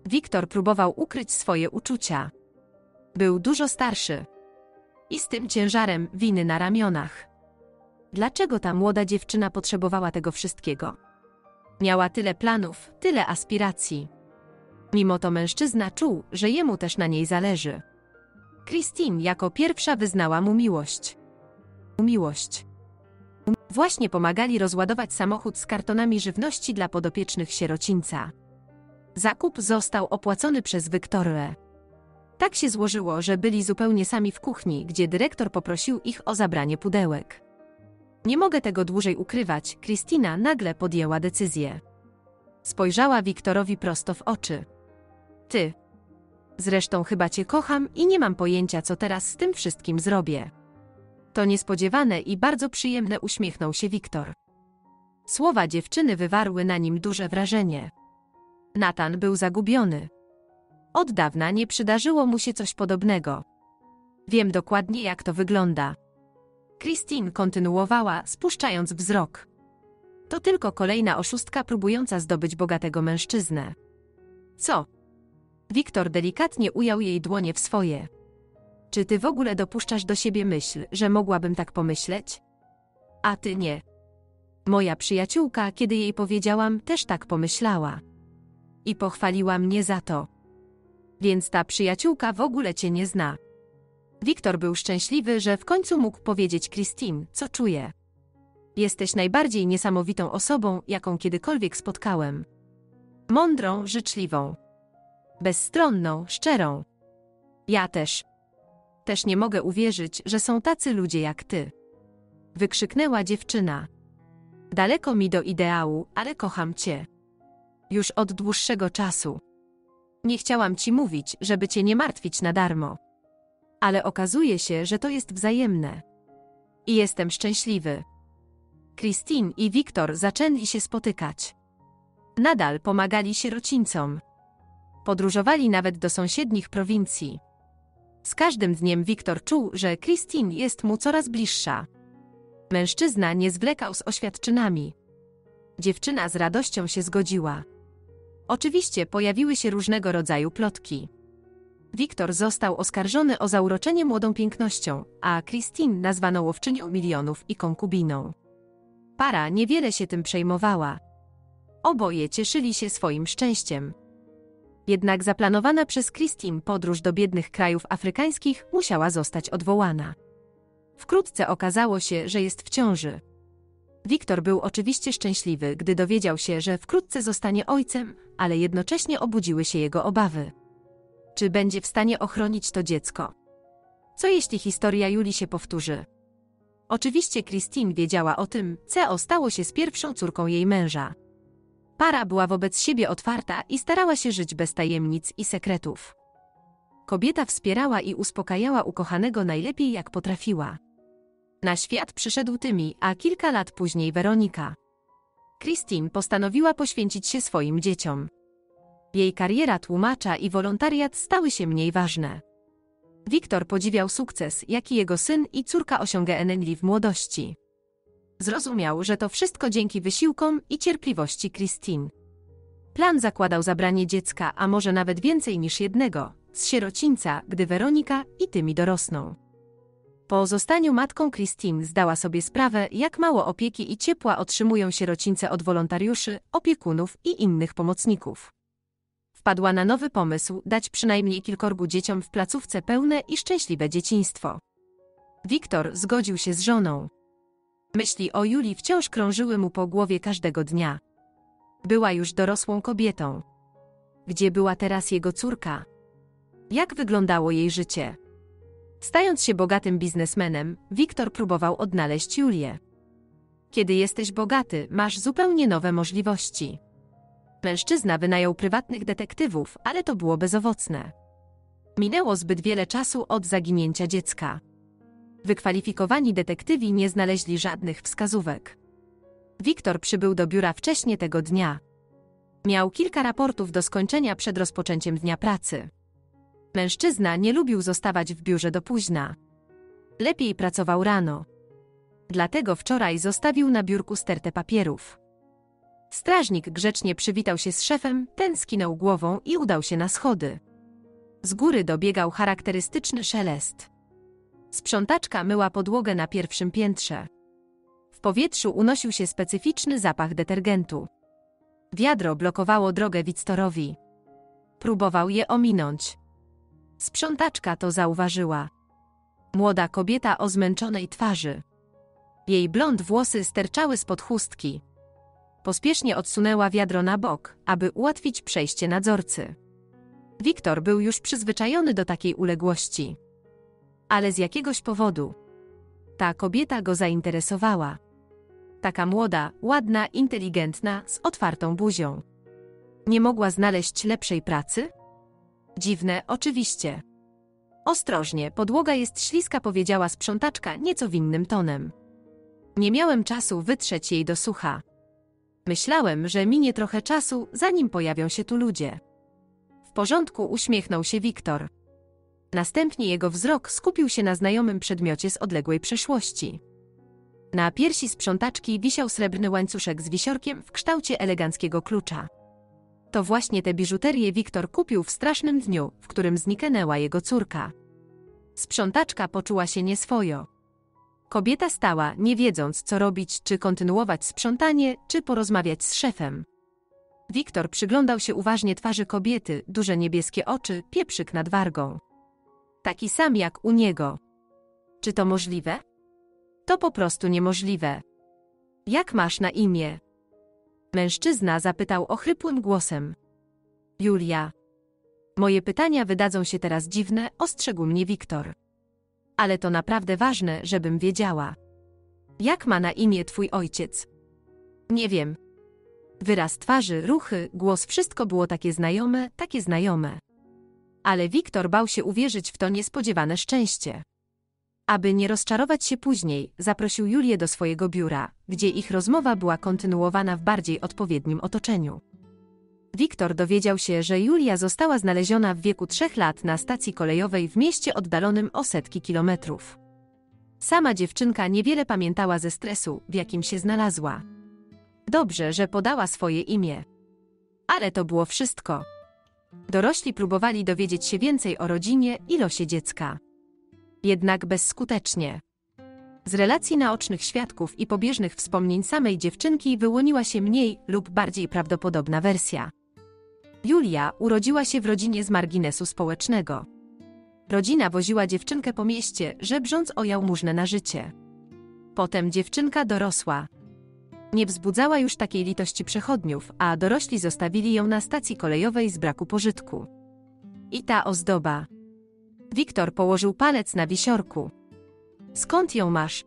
Wiktor próbował ukryć swoje uczucia. Był dużo starszy. I z tym ciężarem winy na ramionach. Dlaczego ta młoda dziewczyna potrzebowała tego wszystkiego? Miała tyle planów, tyle aspiracji. Mimo to mężczyzna czuł, że jemu też na niej zależy. Krystyna jako pierwsza wyznała mu miłość. Miłość. Właśnie pomagali rozładować samochód z kartonami żywności dla podopiecznych sierocińca. Zakup został opłacony przez Wiktorę. Tak się złożyło, że byli zupełnie sami w kuchni, gdzie dyrektor poprosił ich o zabranie pudełek. Nie mogę tego dłużej ukrywać, Krystyna nagle podjęła decyzję. Spojrzała Wiktorowi prosto w oczy. Ty. Zresztą chyba cię kocham i nie mam pojęcia, co teraz z tym wszystkim zrobię. To niespodziewane i bardzo przyjemne, uśmiechnął się Wiktor. Słowa dziewczyny wywarły na nim duże wrażenie. Natan był zagubiony. Od dawna nie przydarzyło mu się coś podobnego. Wiem dokładnie, jak to wygląda. Krystyna kontynuowała, spuszczając wzrok. To tylko kolejna oszustka próbująca zdobyć bogatego mężczyznę. Co? Wiktor delikatnie ujął jej dłonie w swoje. Czy ty w ogóle dopuszczasz do siebie myśl, że mogłabym tak pomyśleć? A ty nie. Moja przyjaciółka, kiedy jej powiedziałam, też tak pomyślała. I pochwaliła mnie za to. Więc ta przyjaciółka w ogóle cię nie zna. Wiktor był szczęśliwy, że w końcu mógł powiedzieć Krystynie, co czuje. Jesteś najbardziej niesamowitą osobą, jaką kiedykolwiek spotkałem. Mądrą, życzliwą. Bezstronną, szczerą. Ja też. Też nie mogę uwierzyć, że są tacy ludzie jak ty. Wykrzyknęła dziewczyna. Daleko mi do ideału, ale kocham cię. Już od dłuższego czasu. Nie chciałam ci mówić, żeby cię nie martwić na darmo. Ale okazuje się, że to jest wzajemne. I jestem szczęśliwy. Krystyna i Wiktor zaczęli się spotykać. Nadal pomagali sierocińcom. Podróżowali nawet do sąsiednich prowincji. Z każdym dniem Wiktor czuł, że Krystyna jest mu coraz bliższa. Mężczyzna nie zwlekał z oświadczynami. Dziewczyna z radością się zgodziła. Oczywiście pojawiły się różnego rodzaju plotki. Wiktor został oskarżony o zauroczenie młodą pięknością, a Krystyna nazwano łowczynią milionów i konkubiną. Para niewiele się tym przejmowała. Oboje cieszyli się swoim szczęściem. Jednak zaplanowana przez Krystynę podróż do biednych krajów afrykańskich musiała zostać odwołana. Wkrótce okazało się, że jest w ciąży. Wiktor był oczywiście szczęśliwy, gdy dowiedział się, że wkrótce zostanie ojcem, ale jednocześnie obudziły się jego obawy. Czy będzie w stanie ochronić to dziecko? Co jeśli historia Julii się powtórzy? Oczywiście Krystyna wiedziała o tym, co stało się z pierwszą córką jej męża. Para była wobec siebie otwarta i starała się żyć bez tajemnic i sekretów. Kobieta wspierała i uspokajała ukochanego najlepiej, jak potrafiła. Na świat przyszedł Timmy, a kilka lat później Weronika. Krystyna postanowiła poświęcić się swoim dzieciom. Jej kariera tłumacza i wolontariat stały się mniej ważne. Wiktor podziwiał sukces, jaki jego syn i córka osiągnęli w młodości. Zrozumiał, że to wszystko dzięki wysiłkom i cierpliwości Krystyny. Plan zakładał zabranie dziecka, a może nawet więcej niż jednego, z sierocińca, gdy Weronika i Timmy dorosną. Po zostaniu matką Krystyna zdała sobie sprawę, jak mało opieki i ciepła otrzymują sierocińce od wolontariuszy, opiekunów i innych pomocników. Wpadła na nowy pomysł: dać przynajmniej kilkorgu dzieciom w placówce pełne i szczęśliwe dzieciństwo. Wiktor zgodził się z żoną. Myśli o Julii wciąż krążyły mu po głowie każdego dnia. Była już dorosłą kobietą. Gdzie była teraz jego córka? Jak wyglądało jej życie? Stając się bogatym biznesmenem, Wiktor próbował odnaleźć Julię. Kiedy jesteś bogaty, masz zupełnie nowe możliwości. Mężczyzna wynajął prywatnych detektywów, ale to było bezowocne. Minęło zbyt wiele czasu od zaginięcia dziecka. Wykwalifikowani detektywi nie znaleźli żadnych wskazówek. Wiktor przybył do biura wcześniej tego dnia. Miał kilka raportów do skończenia przed rozpoczęciem dnia pracy. Mężczyzna nie lubił zostawać w biurze do późna. Lepiej pracował rano. Dlatego wczoraj zostawił na biurku stertę papierów. Strażnik grzecznie przywitał się z szefem, ten skinął głową i udał się na schody. Z góry dobiegał charakterystyczny szelest. Sprzątaczka myła podłogę na pierwszym piętrze. W powietrzu unosił się specyficzny zapach detergentu. Wiadro blokowało drogę Wiktorowi. Próbował je ominąć. Sprzątaczka to zauważyła. Młoda kobieta o zmęczonej twarzy. Jej blond włosy sterczały spod chustki. Pospiesznie odsunęła wiadro na bok, aby ułatwić przejście nadzorcy. Wiktor był już przyzwyczajony do takiej uległości. Ale z jakiegoś powodu ta kobieta go zainteresowała. Taka młoda, ładna, inteligentna, z otwartą buzią. Nie mogła znaleźć lepszej pracy? Dziwne, oczywiście. Ostrożnie, podłoga jest śliska, powiedziała sprzątaczka nieco winnym tonem. Nie miałem czasu wytrzeć jej do sucha. Myślałem, że minie trochę czasu, zanim pojawią się tu ludzie. W porządku, uśmiechnął się Wiktor. Następnie jego wzrok skupił się na znajomym przedmiocie z odległej przeszłości. Na piersi sprzątaczki wisiał srebrny łańcuszek z wisiorkiem w kształcie eleganckiego klucza. To właśnie tę biżuterię Wiktor kupił w strasznym dniu, w którym zniknęła jego córka. Sprzątaczka poczuła się nieswojo. Kobieta stała, nie wiedząc co robić, czy kontynuować sprzątanie, czy porozmawiać z szefem. Wiktor przyglądał się uważnie twarzy kobiety, duże niebieskie oczy, pieprzyk nad wargą. Taki sam jak u niego. Czy to możliwe? To po prostu niemożliwe. Jak masz na imię? Mężczyzna zapytał ochrypłym głosem. Julia. Moje pytania wydadzą się teraz dziwne, ostrzegł mnie Wiktor. Ale to naprawdę ważne, żebym wiedziała. Jak ma na imię twój ojciec? Nie wiem. Wyraz twarzy, ruchy, głos, wszystko było takie znajome, takie znajome. Ale Wiktor bał się uwierzyć w to niespodziewane szczęście. Aby nie rozczarować się później, zaprosił Julię do swojego biura, gdzie ich rozmowa była kontynuowana w bardziej odpowiednim otoczeniu. Wiktor dowiedział się, że Julia została znaleziona w wieku trzech lat na stacji kolejowej w mieście oddalonym o setki kilometrów. Sama dziewczynka niewiele pamiętała ze stresu, w jakim się znalazła. Dobrze, że podała swoje imię. Ale to było wszystko. Dorośli próbowali dowiedzieć się więcej o rodzinie i losie dziecka. Jednak bezskutecznie. Z relacji naocznych świadków i pobieżnych wspomnień samej dziewczynki wyłoniła się mniej lub bardziej prawdopodobna wersja. Julia urodziła się w rodzinie z marginesu społecznego. Rodzina woziła dziewczynkę po mieście, żebrząc o jałmużnę na życie. Potem dziewczynka dorosła. Nie wzbudzała już takiej litości przechodniów, a dorośli zostawili ją na stacji kolejowej z braku pożytku. I ta ozdoba. Wiktor położył palec na wisiorku. Skąd ją masz?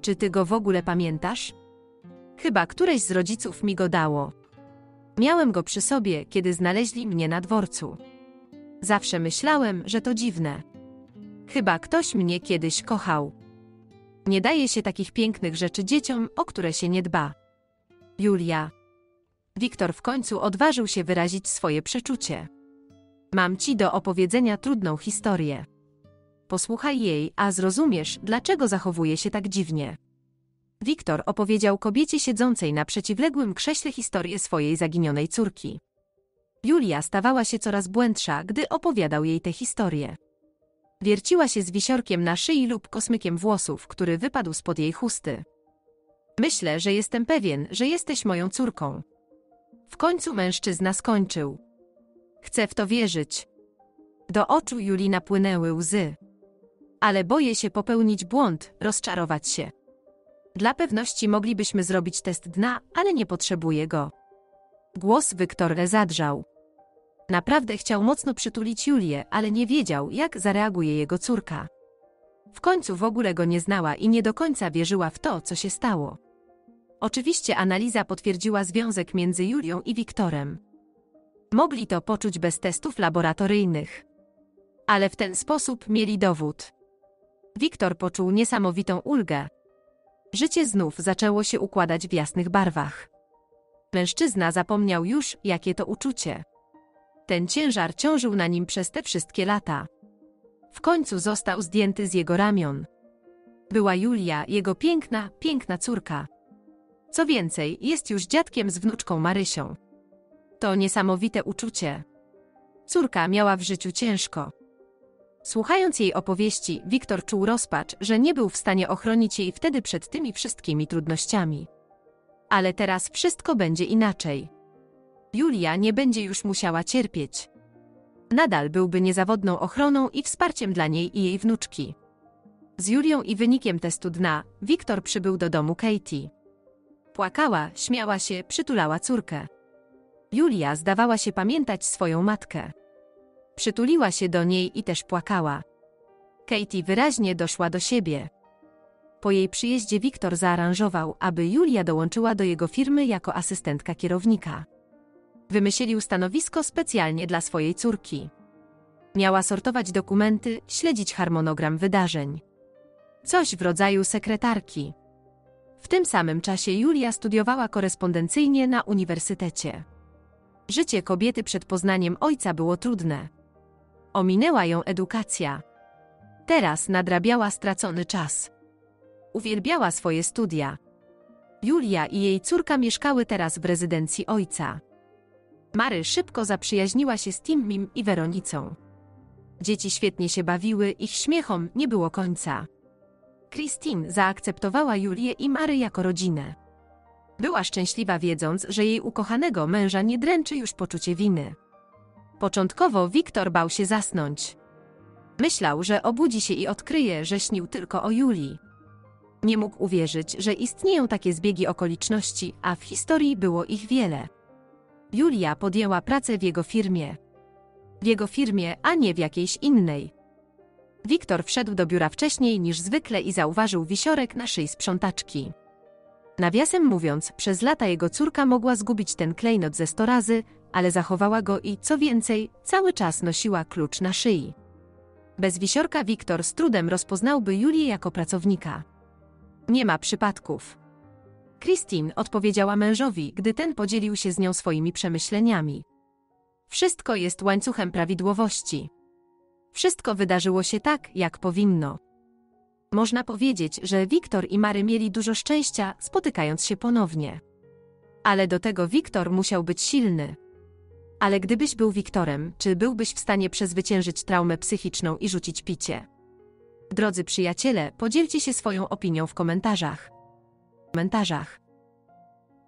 Czy ty go w ogóle pamiętasz? Chyba któreś z rodziców mi go dało. Miałem go przy sobie, kiedy znaleźli mnie na dworcu. Zawsze myślałem, że to dziwne. Chyba ktoś mnie kiedyś kochał. Nie daje się takich pięknych rzeczy dzieciom, o które się nie dba. Julia. Wiktor w końcu odważył się wyrazić swoje przeczucie. Mam ci do opowiedzenia trudną historię. Posłuchaj jej, a zrozumiesz, dlaczego zachowuje się tak dziwnie. Wiktor opowiedział kobiecie siedzącej na przeciwległym krześle historię swojej zaginionej córki. Julia stawała się coraz błędsza, gdy opowiadał jej tę historię. Wierciła się z wisiorkiem na szyi lub kosmykiem włosów, który wypadł spod jej chusty. Myślę, że jestem pewien, że jesteś moją córką. W końcu mężczyzna skończył. Chcę w to wierzyć. Do oczu Julii napłynęły łzy. Ale boję się popełnić błąd, rozczarować się. Dla pewności moglibyśmy zrobić test dna, ale nie potrzebuję go. Głos Wiktora zadrżał. Naprawdę chciał mocno przytulić Julię, ale nie wiedział, jak zareaguje jego córka. W końcu w ogóle go nie znała i nie do końca wierzyła w to, co się stało. Oczywiście analiza potwierdziła związek między Julią i Wiktorem. Mogli to poczuć bez testów laboratoryjnych. Ale w ten sposób mieli dowód. Wiktor poczuł niesamowitą ulgę. Życie znów zaczęło się układać w jasnych barwach. Mężczyzna zapomniał już, jakie to uczucie. Ten ciężar ciążył na nim przez te wszystkie lata. W końcu został zdjęty z jego ramion. Była Julia, jego piękna, piękna córka. Co więcej, jest już dziadkiem z wnuczką Marysią. To niesamowite uczucie. Córka miała w życiu ciężko. Słuchając jej opowieści, Wiktor czuł rozpacz, że nie był w stanie ochronić jej wtedy przed tymi wszystkimi trudnościami. Ale teraz wszystko będzie inaczej. Julia nie będzie już musiała cierpieć. Nadal byłby niezawodną ochroną i wsparciem dla niej i jej wnuczki. Z Julią i wynikiem testu dna, Wiktor przybył do domu Katie. Płakała, śmiała się, przytulała córkę. Julia zdawała się pamiętać swoją matkę. Przytuliła się do niej i też płakała. Katie wyraźnie doszła do siebie. Po jej przyjeździe Wiktor zaaranżował, aby Julia dołączyła do jego firmy jako asystentka kierownika. Wymyślił stanowisko specjalnie dla swojej córki. Miała sortować dokumenty, śledzić harmonogram wydarzeń. Coś w rodzaju sekretarki. W tym samym czasie Julia studiowała korespondencyjnie na uniwersytecie. Życie kobiety przed poznaniem ojca było trudne. Ominęła ją edukacja. Teraz nadrabiała stracony czas. Uwielbiała swoje studia. Julia i jej córka mieszkały teraz w rezydencji ojca. Mary szybko zaprzyjaźniła się z Timmym i Weronicą. Dzieci świetnie się bawiły, ich śmiechom nie było końca. Krystyna zaakceptowała Julię i Mary jako rodzinę. Była szczęśliwa, wiedząc, że jej ukochanego męża nie dręczy już poczucie winy. Początkowo Wiktor bał się zasnąć. Myślał, że obudzi się i odkryje, że śnił tylko o Julii. Nie mógł uwierzyć, że istnieją takie zbiegi okoliczności, a w historii było ich wiele. Julia podjęła pracę w jego firmie. W jego firmie, a nie w jakiejś innej. Wiktor wszedł do biura wcześniej niż zwykle i zauważył wisiorek na szyi sprzątaczki. Nawiasem mówiąc, przez lata jego córka mogła zgubić ten klejnot ze sto razy, ale zachowała go i, co więcej, cały czas nosiła klucz na szyi. Bez wisiorka Wiktor z trudem rozpoznałby Julię jako pracownika. Nie ma przypadków. Krystyna odpowiedziała mężowi, gdy ten podzielił się z nią swoimi przemyśleniami. Wszystko jest łańcuchem prawidłowości. Wszystko wydarzyło się tak, jak powinno. Można powiedzieć, że Wiktor i Mary mieli dużo szczęścia, spotykając się ponownie. Ale do tego Wiktor musiał być silny. Ale gdybyś był Wiktorem, czy byłbyś w stanie przezwyciężyć traumę psychiczną i rzucić picie? Drodzy przyjaciele, podzielcie się swoją opinią w komentarzach. W komentarzach.